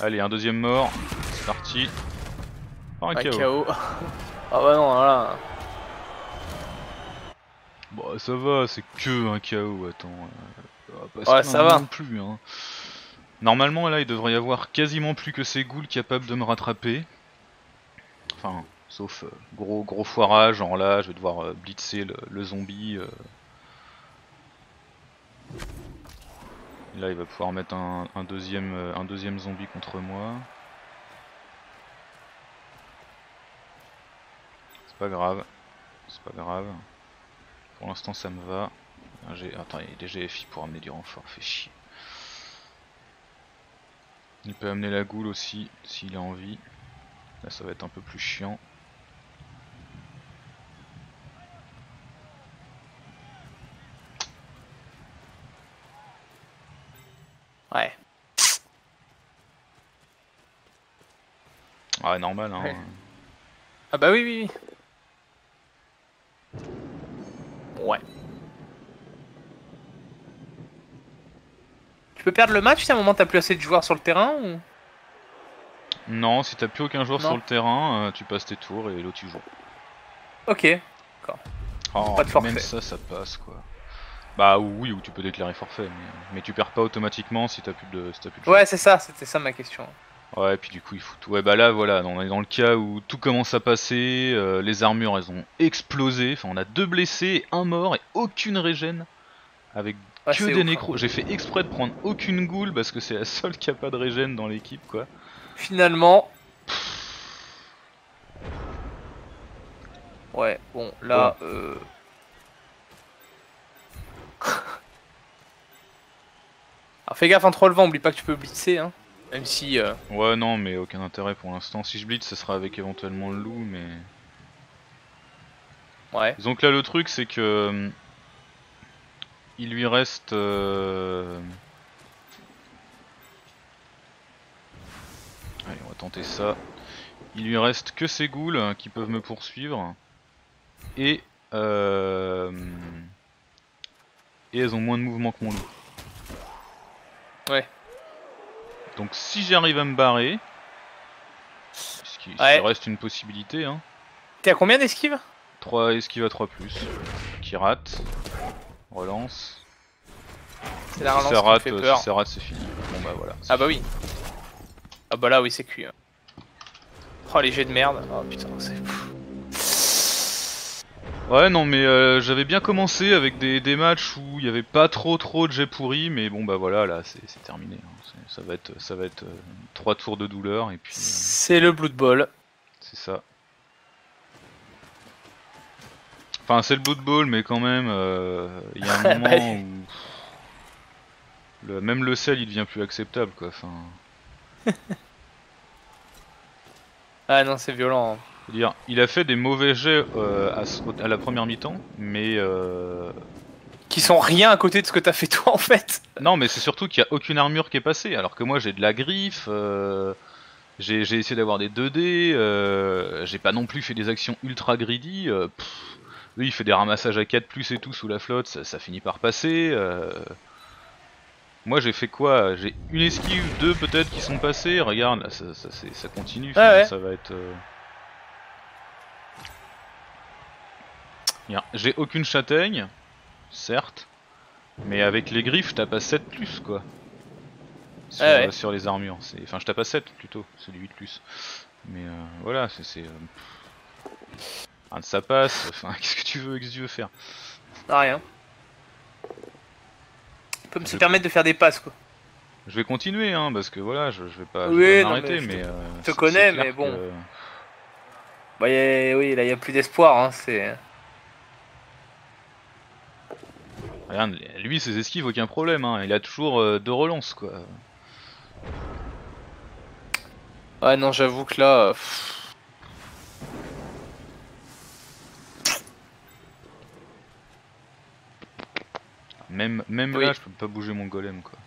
Allez, un deuxième mort. C'est parti. Oh, un K O. Ah bah non, voilà. Bon, ça va, c'est que un K O. Attends. Euh... Ouais ça va plus, hein. Normalement là il devrait y avoir quasiment plus que ces ghouls capables de me rattraper. Enfin sauf euh, gros gros foirage, genre là je vais devoir euh, blitzer le, le zombie euh... Là il va pouvoir mettre un, un, deuxième, euh, un deuxième zombie contre moi. C'est pas grave. C'est pas grave. Pour l'instant ça me va. Attends, il y a des G F I pour amener du renfort, fait chier. Il peut amener la goule aussi, s'il a envie. Là, ça va être un peu plus chiant. Ouais. Ouais, normal, hein. Ouais. Ah bah oui, oui, oui. Ouais. Tu peux perdre le match si à un moment t'as plus assez de joueurs sur le terrain ou... Non, si t'as plus aucun joueur non. Sur le terrain, euh, tu passes tes tours et l'autre tu joues. Ok, d'accord. Oh, pas de forfait. Même ça, ça passe quoi. Bah oui, ou tu peux déclarer forfait, mais, mais tu perds pas automatiquement si t'as plus de, si t'as plus de joueurs. Ouais, c'est ça, c'était ça ma question. Ouais, et puis du coup, il faut tout. Ouais, bah là, voilà, on est dans le cas où tout commence à passer, euh, les armures elles ont explosé, enfin on a deux blessés, un mort et aucune régène. Avec ah, que des nécros. Hein. J'ai fait exprès de prendre aucune goule parce que c'est la seule qui a pas de régène dans l'équipe quoi. Finalement. Ouais, bon, Là, ouais. euh... Alors fais gaffe en te relevant, oublie pas que tu peux blitzer, hein. Même si... Euh... Ouais, non, mais aucun intérêt pour l'instant. Si je blitz, ce sera avec éventuellement le loup, mais... Ouais. Donc là, le truc, c'est que... Il lui reste... Euh... Allez, on va tenter ça. Il lui reste que ces ghouls qui peuvent me poursuivre. Et... Euh... Et elles ont moins de mouvement que mon loup. Ouais. Donc si j'arrive à me barrer... Ce qui ouais. reste une possibilité, hein. T'es à combien d'esquives? trois esquives à trois plus. Qui rate. Relance. C'est la relance si ça rate, qui me fait peur. Si ça rate, c'est fini. Bon bah voilà. Ah bah fini. Oui. Ah bah là oui, c'est cuit. Oh les jets de merde. Oh putain, c'est... Ouais non mais euh, j'avais bien commencé avec des, des matchs où il n'y avait pas trop trop de jets pourris, mais bon bah voilà, là c'est terminé. Hein. Ça va être ça va être euh, trois tours de douleur et puis... Euh... C'est le Blood Bowl. C'est ça. Enfin c'est le Blood Bowl, mais quand même, il euh, y a un moment où... Le, même le sel il devient plus acceptable quoi, enfin... Ah non, c'est violent. Dire, il a fait des mauvais jets euh, à, à la première mi-temps, mais euh... qui sont rien à côté de ce que t'as fait toi en fait. Non, mais c'est surtout qu'il n'y a aucune armure qui est passée, alors que moi j'ai de la griffe, euh... j'ai essayé d'avoir des deux dés, euh... j'ai pas non plus fait des actions ultra greedy. Euh... Lui, il fait des ramassages à quatre plus et tout sous la flotte, ça, ça finit par passer. Euh... Moi j'ai fait quoi? J'ai une esquive, deux peut-être qui sont passées, regarde là ça, ça, ça continue, ah ouais. Ça va être... Euh... J'ai aucune châtaigne, certes, mais avec les griffes je tape à sept plus quoi. Sur, ah ouais. euh, sur les armures, enfin je tape à sept plutôt, c'est du huit plus. Mais euh, voilà, c'est... Euh... Enfin, ça passe, enfin qu'est-ce que tu veux, qu'est-ce que tu veux faire? Ah, rien. Comme se permettre de faire des passes quoi. Je vais continuer hein, parce que voilà, je, je vais pas, oui, je vais pas m'arrêter, mais... Je te, mais, euh, te connais, mais bon... Que... Bah y a, oui, là il n'y a plus d'espoir, hein, c'est... Regarde, lui ses esquives, aucun problème, hein, il a toujours euh, deux relances quoi. Ouais non, j'avoue que là... Euh... Même, même oui. Là, je peux pas bouger mon golem quoi.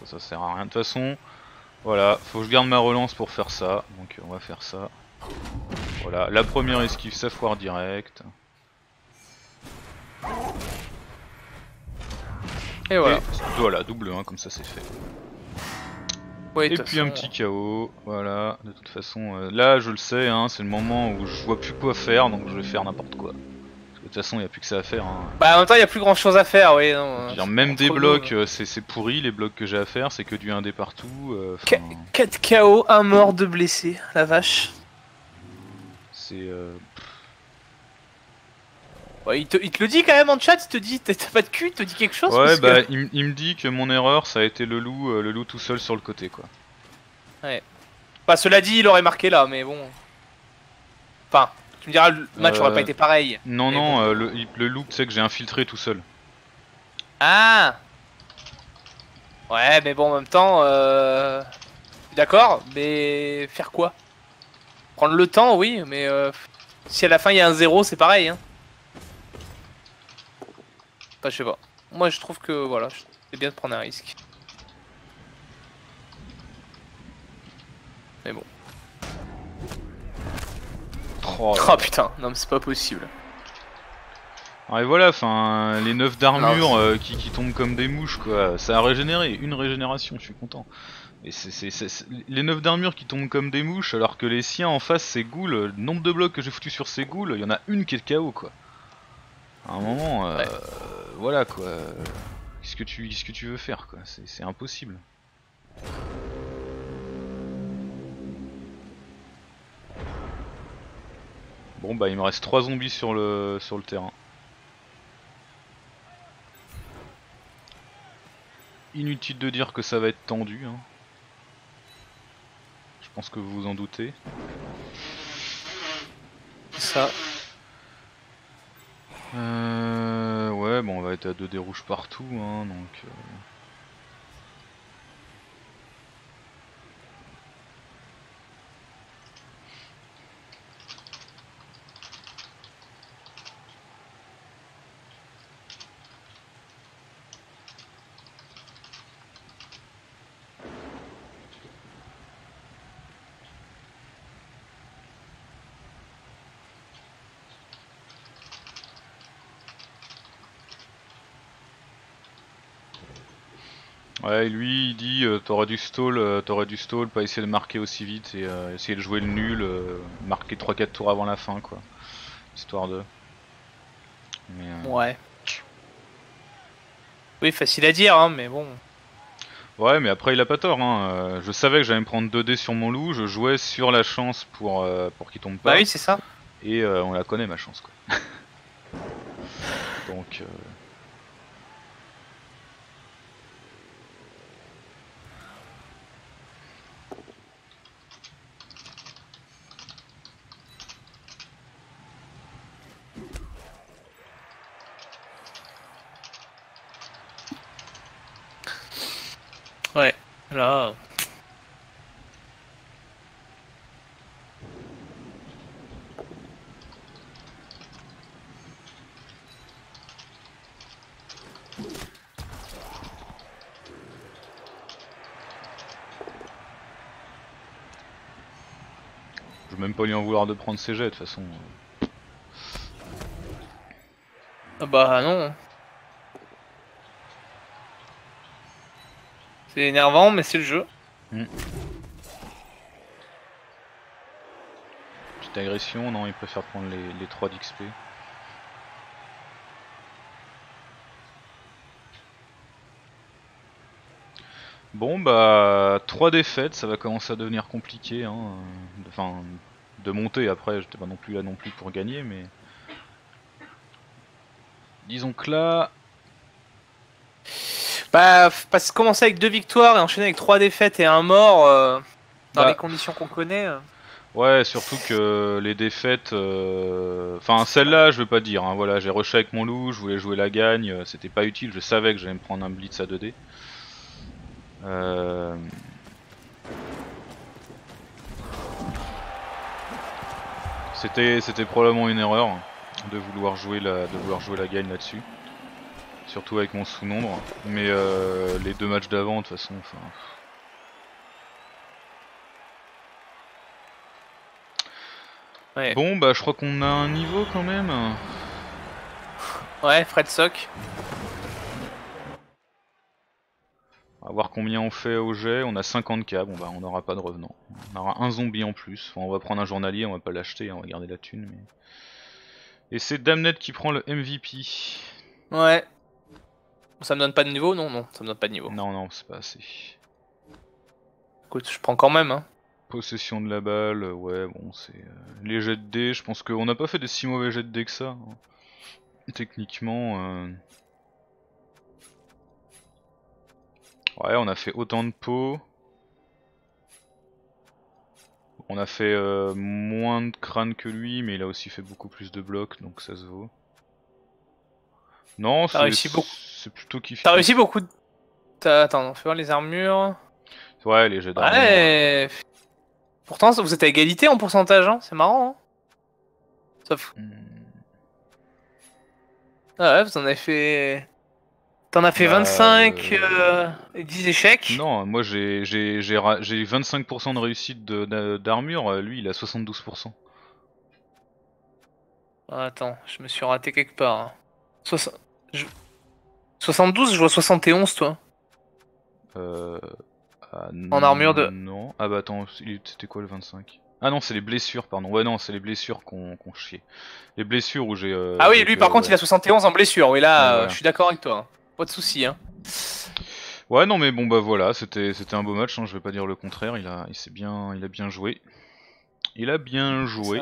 Ça, ça sert à rien. De toute façon, voilà, faut que je garde ma relance pour faire ça. Donc on va faire ça. Voilà, la première esquive, ça foire direct. Et voilà. Et, voilà, double un, hein, comme ça c'est fait. Ouais, et puis un petit K O, voilà, de toute façon, euh, là je le sais, hein, c'est le moment où je vois plus quoi faire, donc je vais faire n'importe quoi. Parce que de toute façon il n'y a plus que ça à faire. Hein. Bah en même temps il n'y a plus grand chose à faire, oui. Non, dire, même des blocs, euh, c'est pourri, les blocs que j'ai à faire, c'est que du un dé partout. Euh, quatre K O, un mort, deux blessés, la vache. C'est... Euh... Ouais, il, te, il te le dit quand même en chat, il te dit t'as pas de cul, il te dit quelque chose. Ouais parce bah que... il, il me dit que mon erreur ça a été le loup, euh, le loup tout seul sur le côté quoi. Ouais. Bah cela dit il aurait marqué là mais bon. Enfin, tu me diras le match euh... aurait pas été pareil. Non non, bon. euh, le, le loup c'est que j'ai infiltré tout seul. Ah. Ouais mais bon en même temps, euh... d'accord mais faire quoi? Prendre le temps oui mais euh... si à la fin il y a un zéro c'est pareil hein. Enfin, je sais pas. Moi je trouve que voilà, c'est bien de prendre un risque. Mais bon. Oh, oh putain, non mais c'est pas possible. Alors, et voilà, enfin les neuf d'armure euh, qui, qui tombent comme des mouches quoi. Ça a régénéré, une régénération, je suis content. Et c'est les neuf d'armure qui tombent comme des mouches alors que les siens en face, ces ghouls, le nombre de blocs que j'ai foutu sur ces ghouls, il y en a une qui est K O quoi. À un moment, euh, ouais. Voilà quoi. Qu'est-ce que tu, qu'est-ce que tu veux faire quoi? C'est impossible. Bon bah il me reste trois zombies sur le sur le terrain. Inutile de dire que ça va être tendu. Hein. Je Je pense que vous vous en doutez. Ça. Euh, ouais, bon, on va être à deux dés rouges partout, hein, donc. Euh... Ouais, lui il dit euh, t'aurais du stall, euh, t'aurais du stall, pas essayer de marquer aussi vite et euh, essayer de jouer le nul, euh, marquer trois quatre tours avant la fin quoi. Histoire de. Mais, euh... Ouais. Oui, facile à dire, hein, mais bon. Ouais, mais après il a pas tort, hein. Euh, je savais que j'allais me prendre deux dés sur mon loup, je jouais sur la chance pour, euh, pour qu'il tombe pas. Bah oui, c'est ça. Et euh, on la connaît ma chance quoi. Donc. Euh... Ouais, là... Je vais même pas lui en vouloir de prendre ses jets, de toute façon. Ah bah non. C'est énervant, mais c'est le jeu. Mmh. Petite agression, non, il préfère prendre les, les trois d'X P. Bon, bah, trois défaites, ça va commencer à devenir compliqué. Hein. Enfin, de monter après, j'étais pas non plus là non plus pour gagner, mais. Disons que là. Bah, parce que commencer avec deux victoires et enchaîner avec trois défaites et un mort euh, dans bah, les conditions qu'on connaît. Euh... Ouais, surtout que les défaites. Euh... Enfin, celle-là, je veux pas dire. Hein, voilà, j'ai rushé avec mon loup, je voulais jouer la gagne, c'était pas utile. Je savais que j'allais me prendre un blitz à deux dés. Euh... C'était, c'était probablement une erreur de vouloir jouer la, de vouloir jouer la gagne là-dessus. Surtout avec mon sous-nombre, mais euh, les deux matchs d'avant de toute façon, enfin... Ouais. Bon bah je crois qu'on a un niveau quand même. Ouais, Fred Sock. On va voir combien on fait au jet, on a cinquante K, bon bah on n'aura pas de revenant. On aura un zombie en plus, enfin, on va prendre un journalier, on va pas l'acheter, hein, on va garder la thune. Mais... Et c'est Damnet qui prend le M V P. Ouais. Ça me donne pas de niveau, non, non, ça me donne pas de niveau. Non, non, c'est pas assez. Écoute, je prends quand même. Hein. Possession de la balle, ouais, bon, c'est... Euh, les jets de dés, je pense qu'on n'a pas fait des si mauvais jets de dés que ça. Hein. Techniquement... Euh... Ouais, on a fait autant de pots. On a fait euh, moins de crâne que lui, mais il a aussi fait beaucoup plus de blocs, donc ça se vaut. Non, c'est plutôt kiffé. T'as réussi beaucoup de... Attends, on fait voir les armures. Ouais, les jets d'armure. Ouais. Pourtant, vous êtes à égalité en pourcentage, hein. C'est marrant, hein. Sauf... Hmm. Ah ouais, vous en avez fait... T'en as fait bah, vingt-cinq et euh... euh, dix échecs. Non, moi j'ai vingt-cinq pour cent de réussite d'armure, lui il a soixante-douze pour cent. Ah, attends, je me suis raté quelque part. Hein. soixante-douze, je vois soixante et onze, toi. Euh... Ah, non, en armure de... Non, ah bah attends, c'était quoi le vingt-cinq? Ah non, c'est les blessures, pardon. Ouais, non, c'est les blessures qu'on qu'on chiait. Les blessures où j'ai... Euh, ah oui, lui, que, par contre, ouais. Il a soixante et onze en blessure. Oui, là, ouais. euh, je suis d'accord avec toi. Pas de soucis, hein. Ouais, non, mais bon, bah voilà, c'était un beau match, hein, je vais pas dire le contraire. Il a, il s'est bien, il a bien joué. Il a bien joué.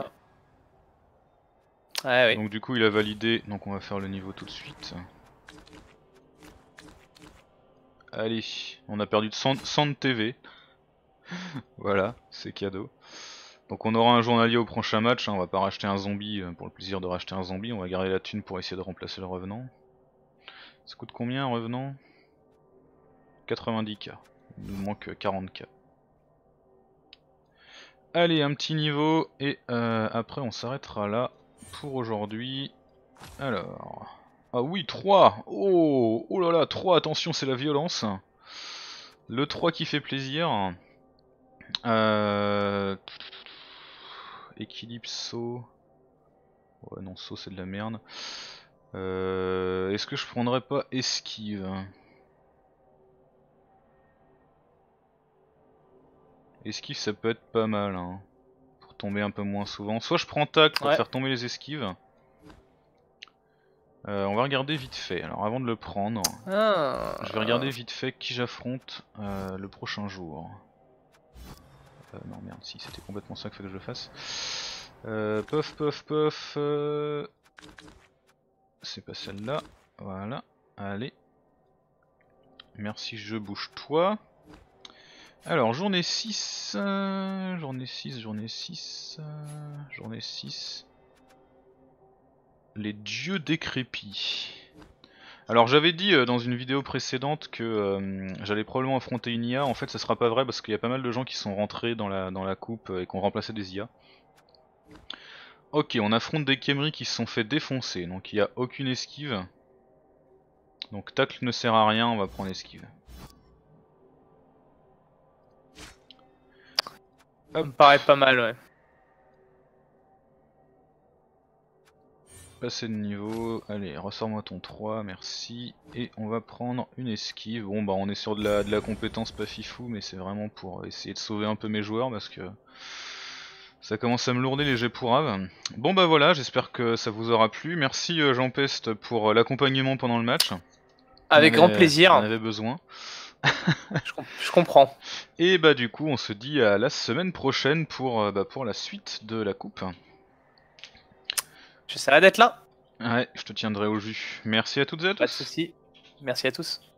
Ah, oui. Donc du coup il a validé, donc on va faire le niveau tout de suite. Allez, on a perdu de cent de T V. Voilà, c'est cadeau. Donc on aura un journalier au prochain match, hein, on va pas racheter un zombie pour le plaisir de racheter un zombie, on va garder la thune pour essayer de remplacer le revenant. Ça coûte combien un revenant? Quatre-vingt-dix k, il nous manque quarante k. Allez, un petit niveau et euh, après on s'arrêtera là pour aujourd'hui. Alors... Ah oui, trois. Oh, oh là là, trois, attention, c'est la violence. Le trois qui fait plaisir. Euh... Équilipso. Ouais, non, saut, c'est de la merde. Euh... Est-ce que je prendrais pas esquive? Esquive, ça peut être pas mal, hein, pour tomber un peu moins souvent. Soit je prends tac pour ouais. faire tomber les esquives. Euh, on va regarder vite fait, alors avant de le prendre, ah, je vais regarder vite fait qui j'affronte euh, le prochain jour. Euh, non merde, si c'était complètement ça qu'il fallait que je le fasse. Euh, puff, puff, puff, euh... c'est pas celle-là, voilà, allez. Merci, je bouge toi. Alors, journée six, euh... journée six, journée six, euh... journée six... Les dieux décrépits. Alors j'avais dit euh, dans une vidéo précédente que euh, j'allais probablement affronter une I A. En fait ça sera pas vrai parce qu'il y a pas mal de gens qui sont rentrés dans la, dans la coupe et qui ont remplacé des I A. Ok, on affronte des Khemri qui se sont fait défoncer. Donc il n'y a aucune esquive. Donc tacle ne sert à rien, on va prendre esquive. Ça me paraît pas mal, ouais. Passer de niveau, allez ressors-moi ton trois, merci, et on va prendre une esquive. Bon bah on est sur de la, de la compétence pas fifou, mais c'est vraiment pour essayer de sauver un peu mes joueurs parce que ça commence à me lourder les jets pourraves. Bon bah voilà, j'espère que ça vous aura plu, merci Jean Peste pour l'accompagnement pendant le match. Avec grand plaisir. On avait besoin. je, comp je comprends. Et bah du coup on se dit à la semaine prochaine pour, bah, pour la suite de la coupe. J'essaierai d'être là. Ouais, je te tiendrai au jus. Merci à toutes et à tous. Pas de soucis. Merci à tous.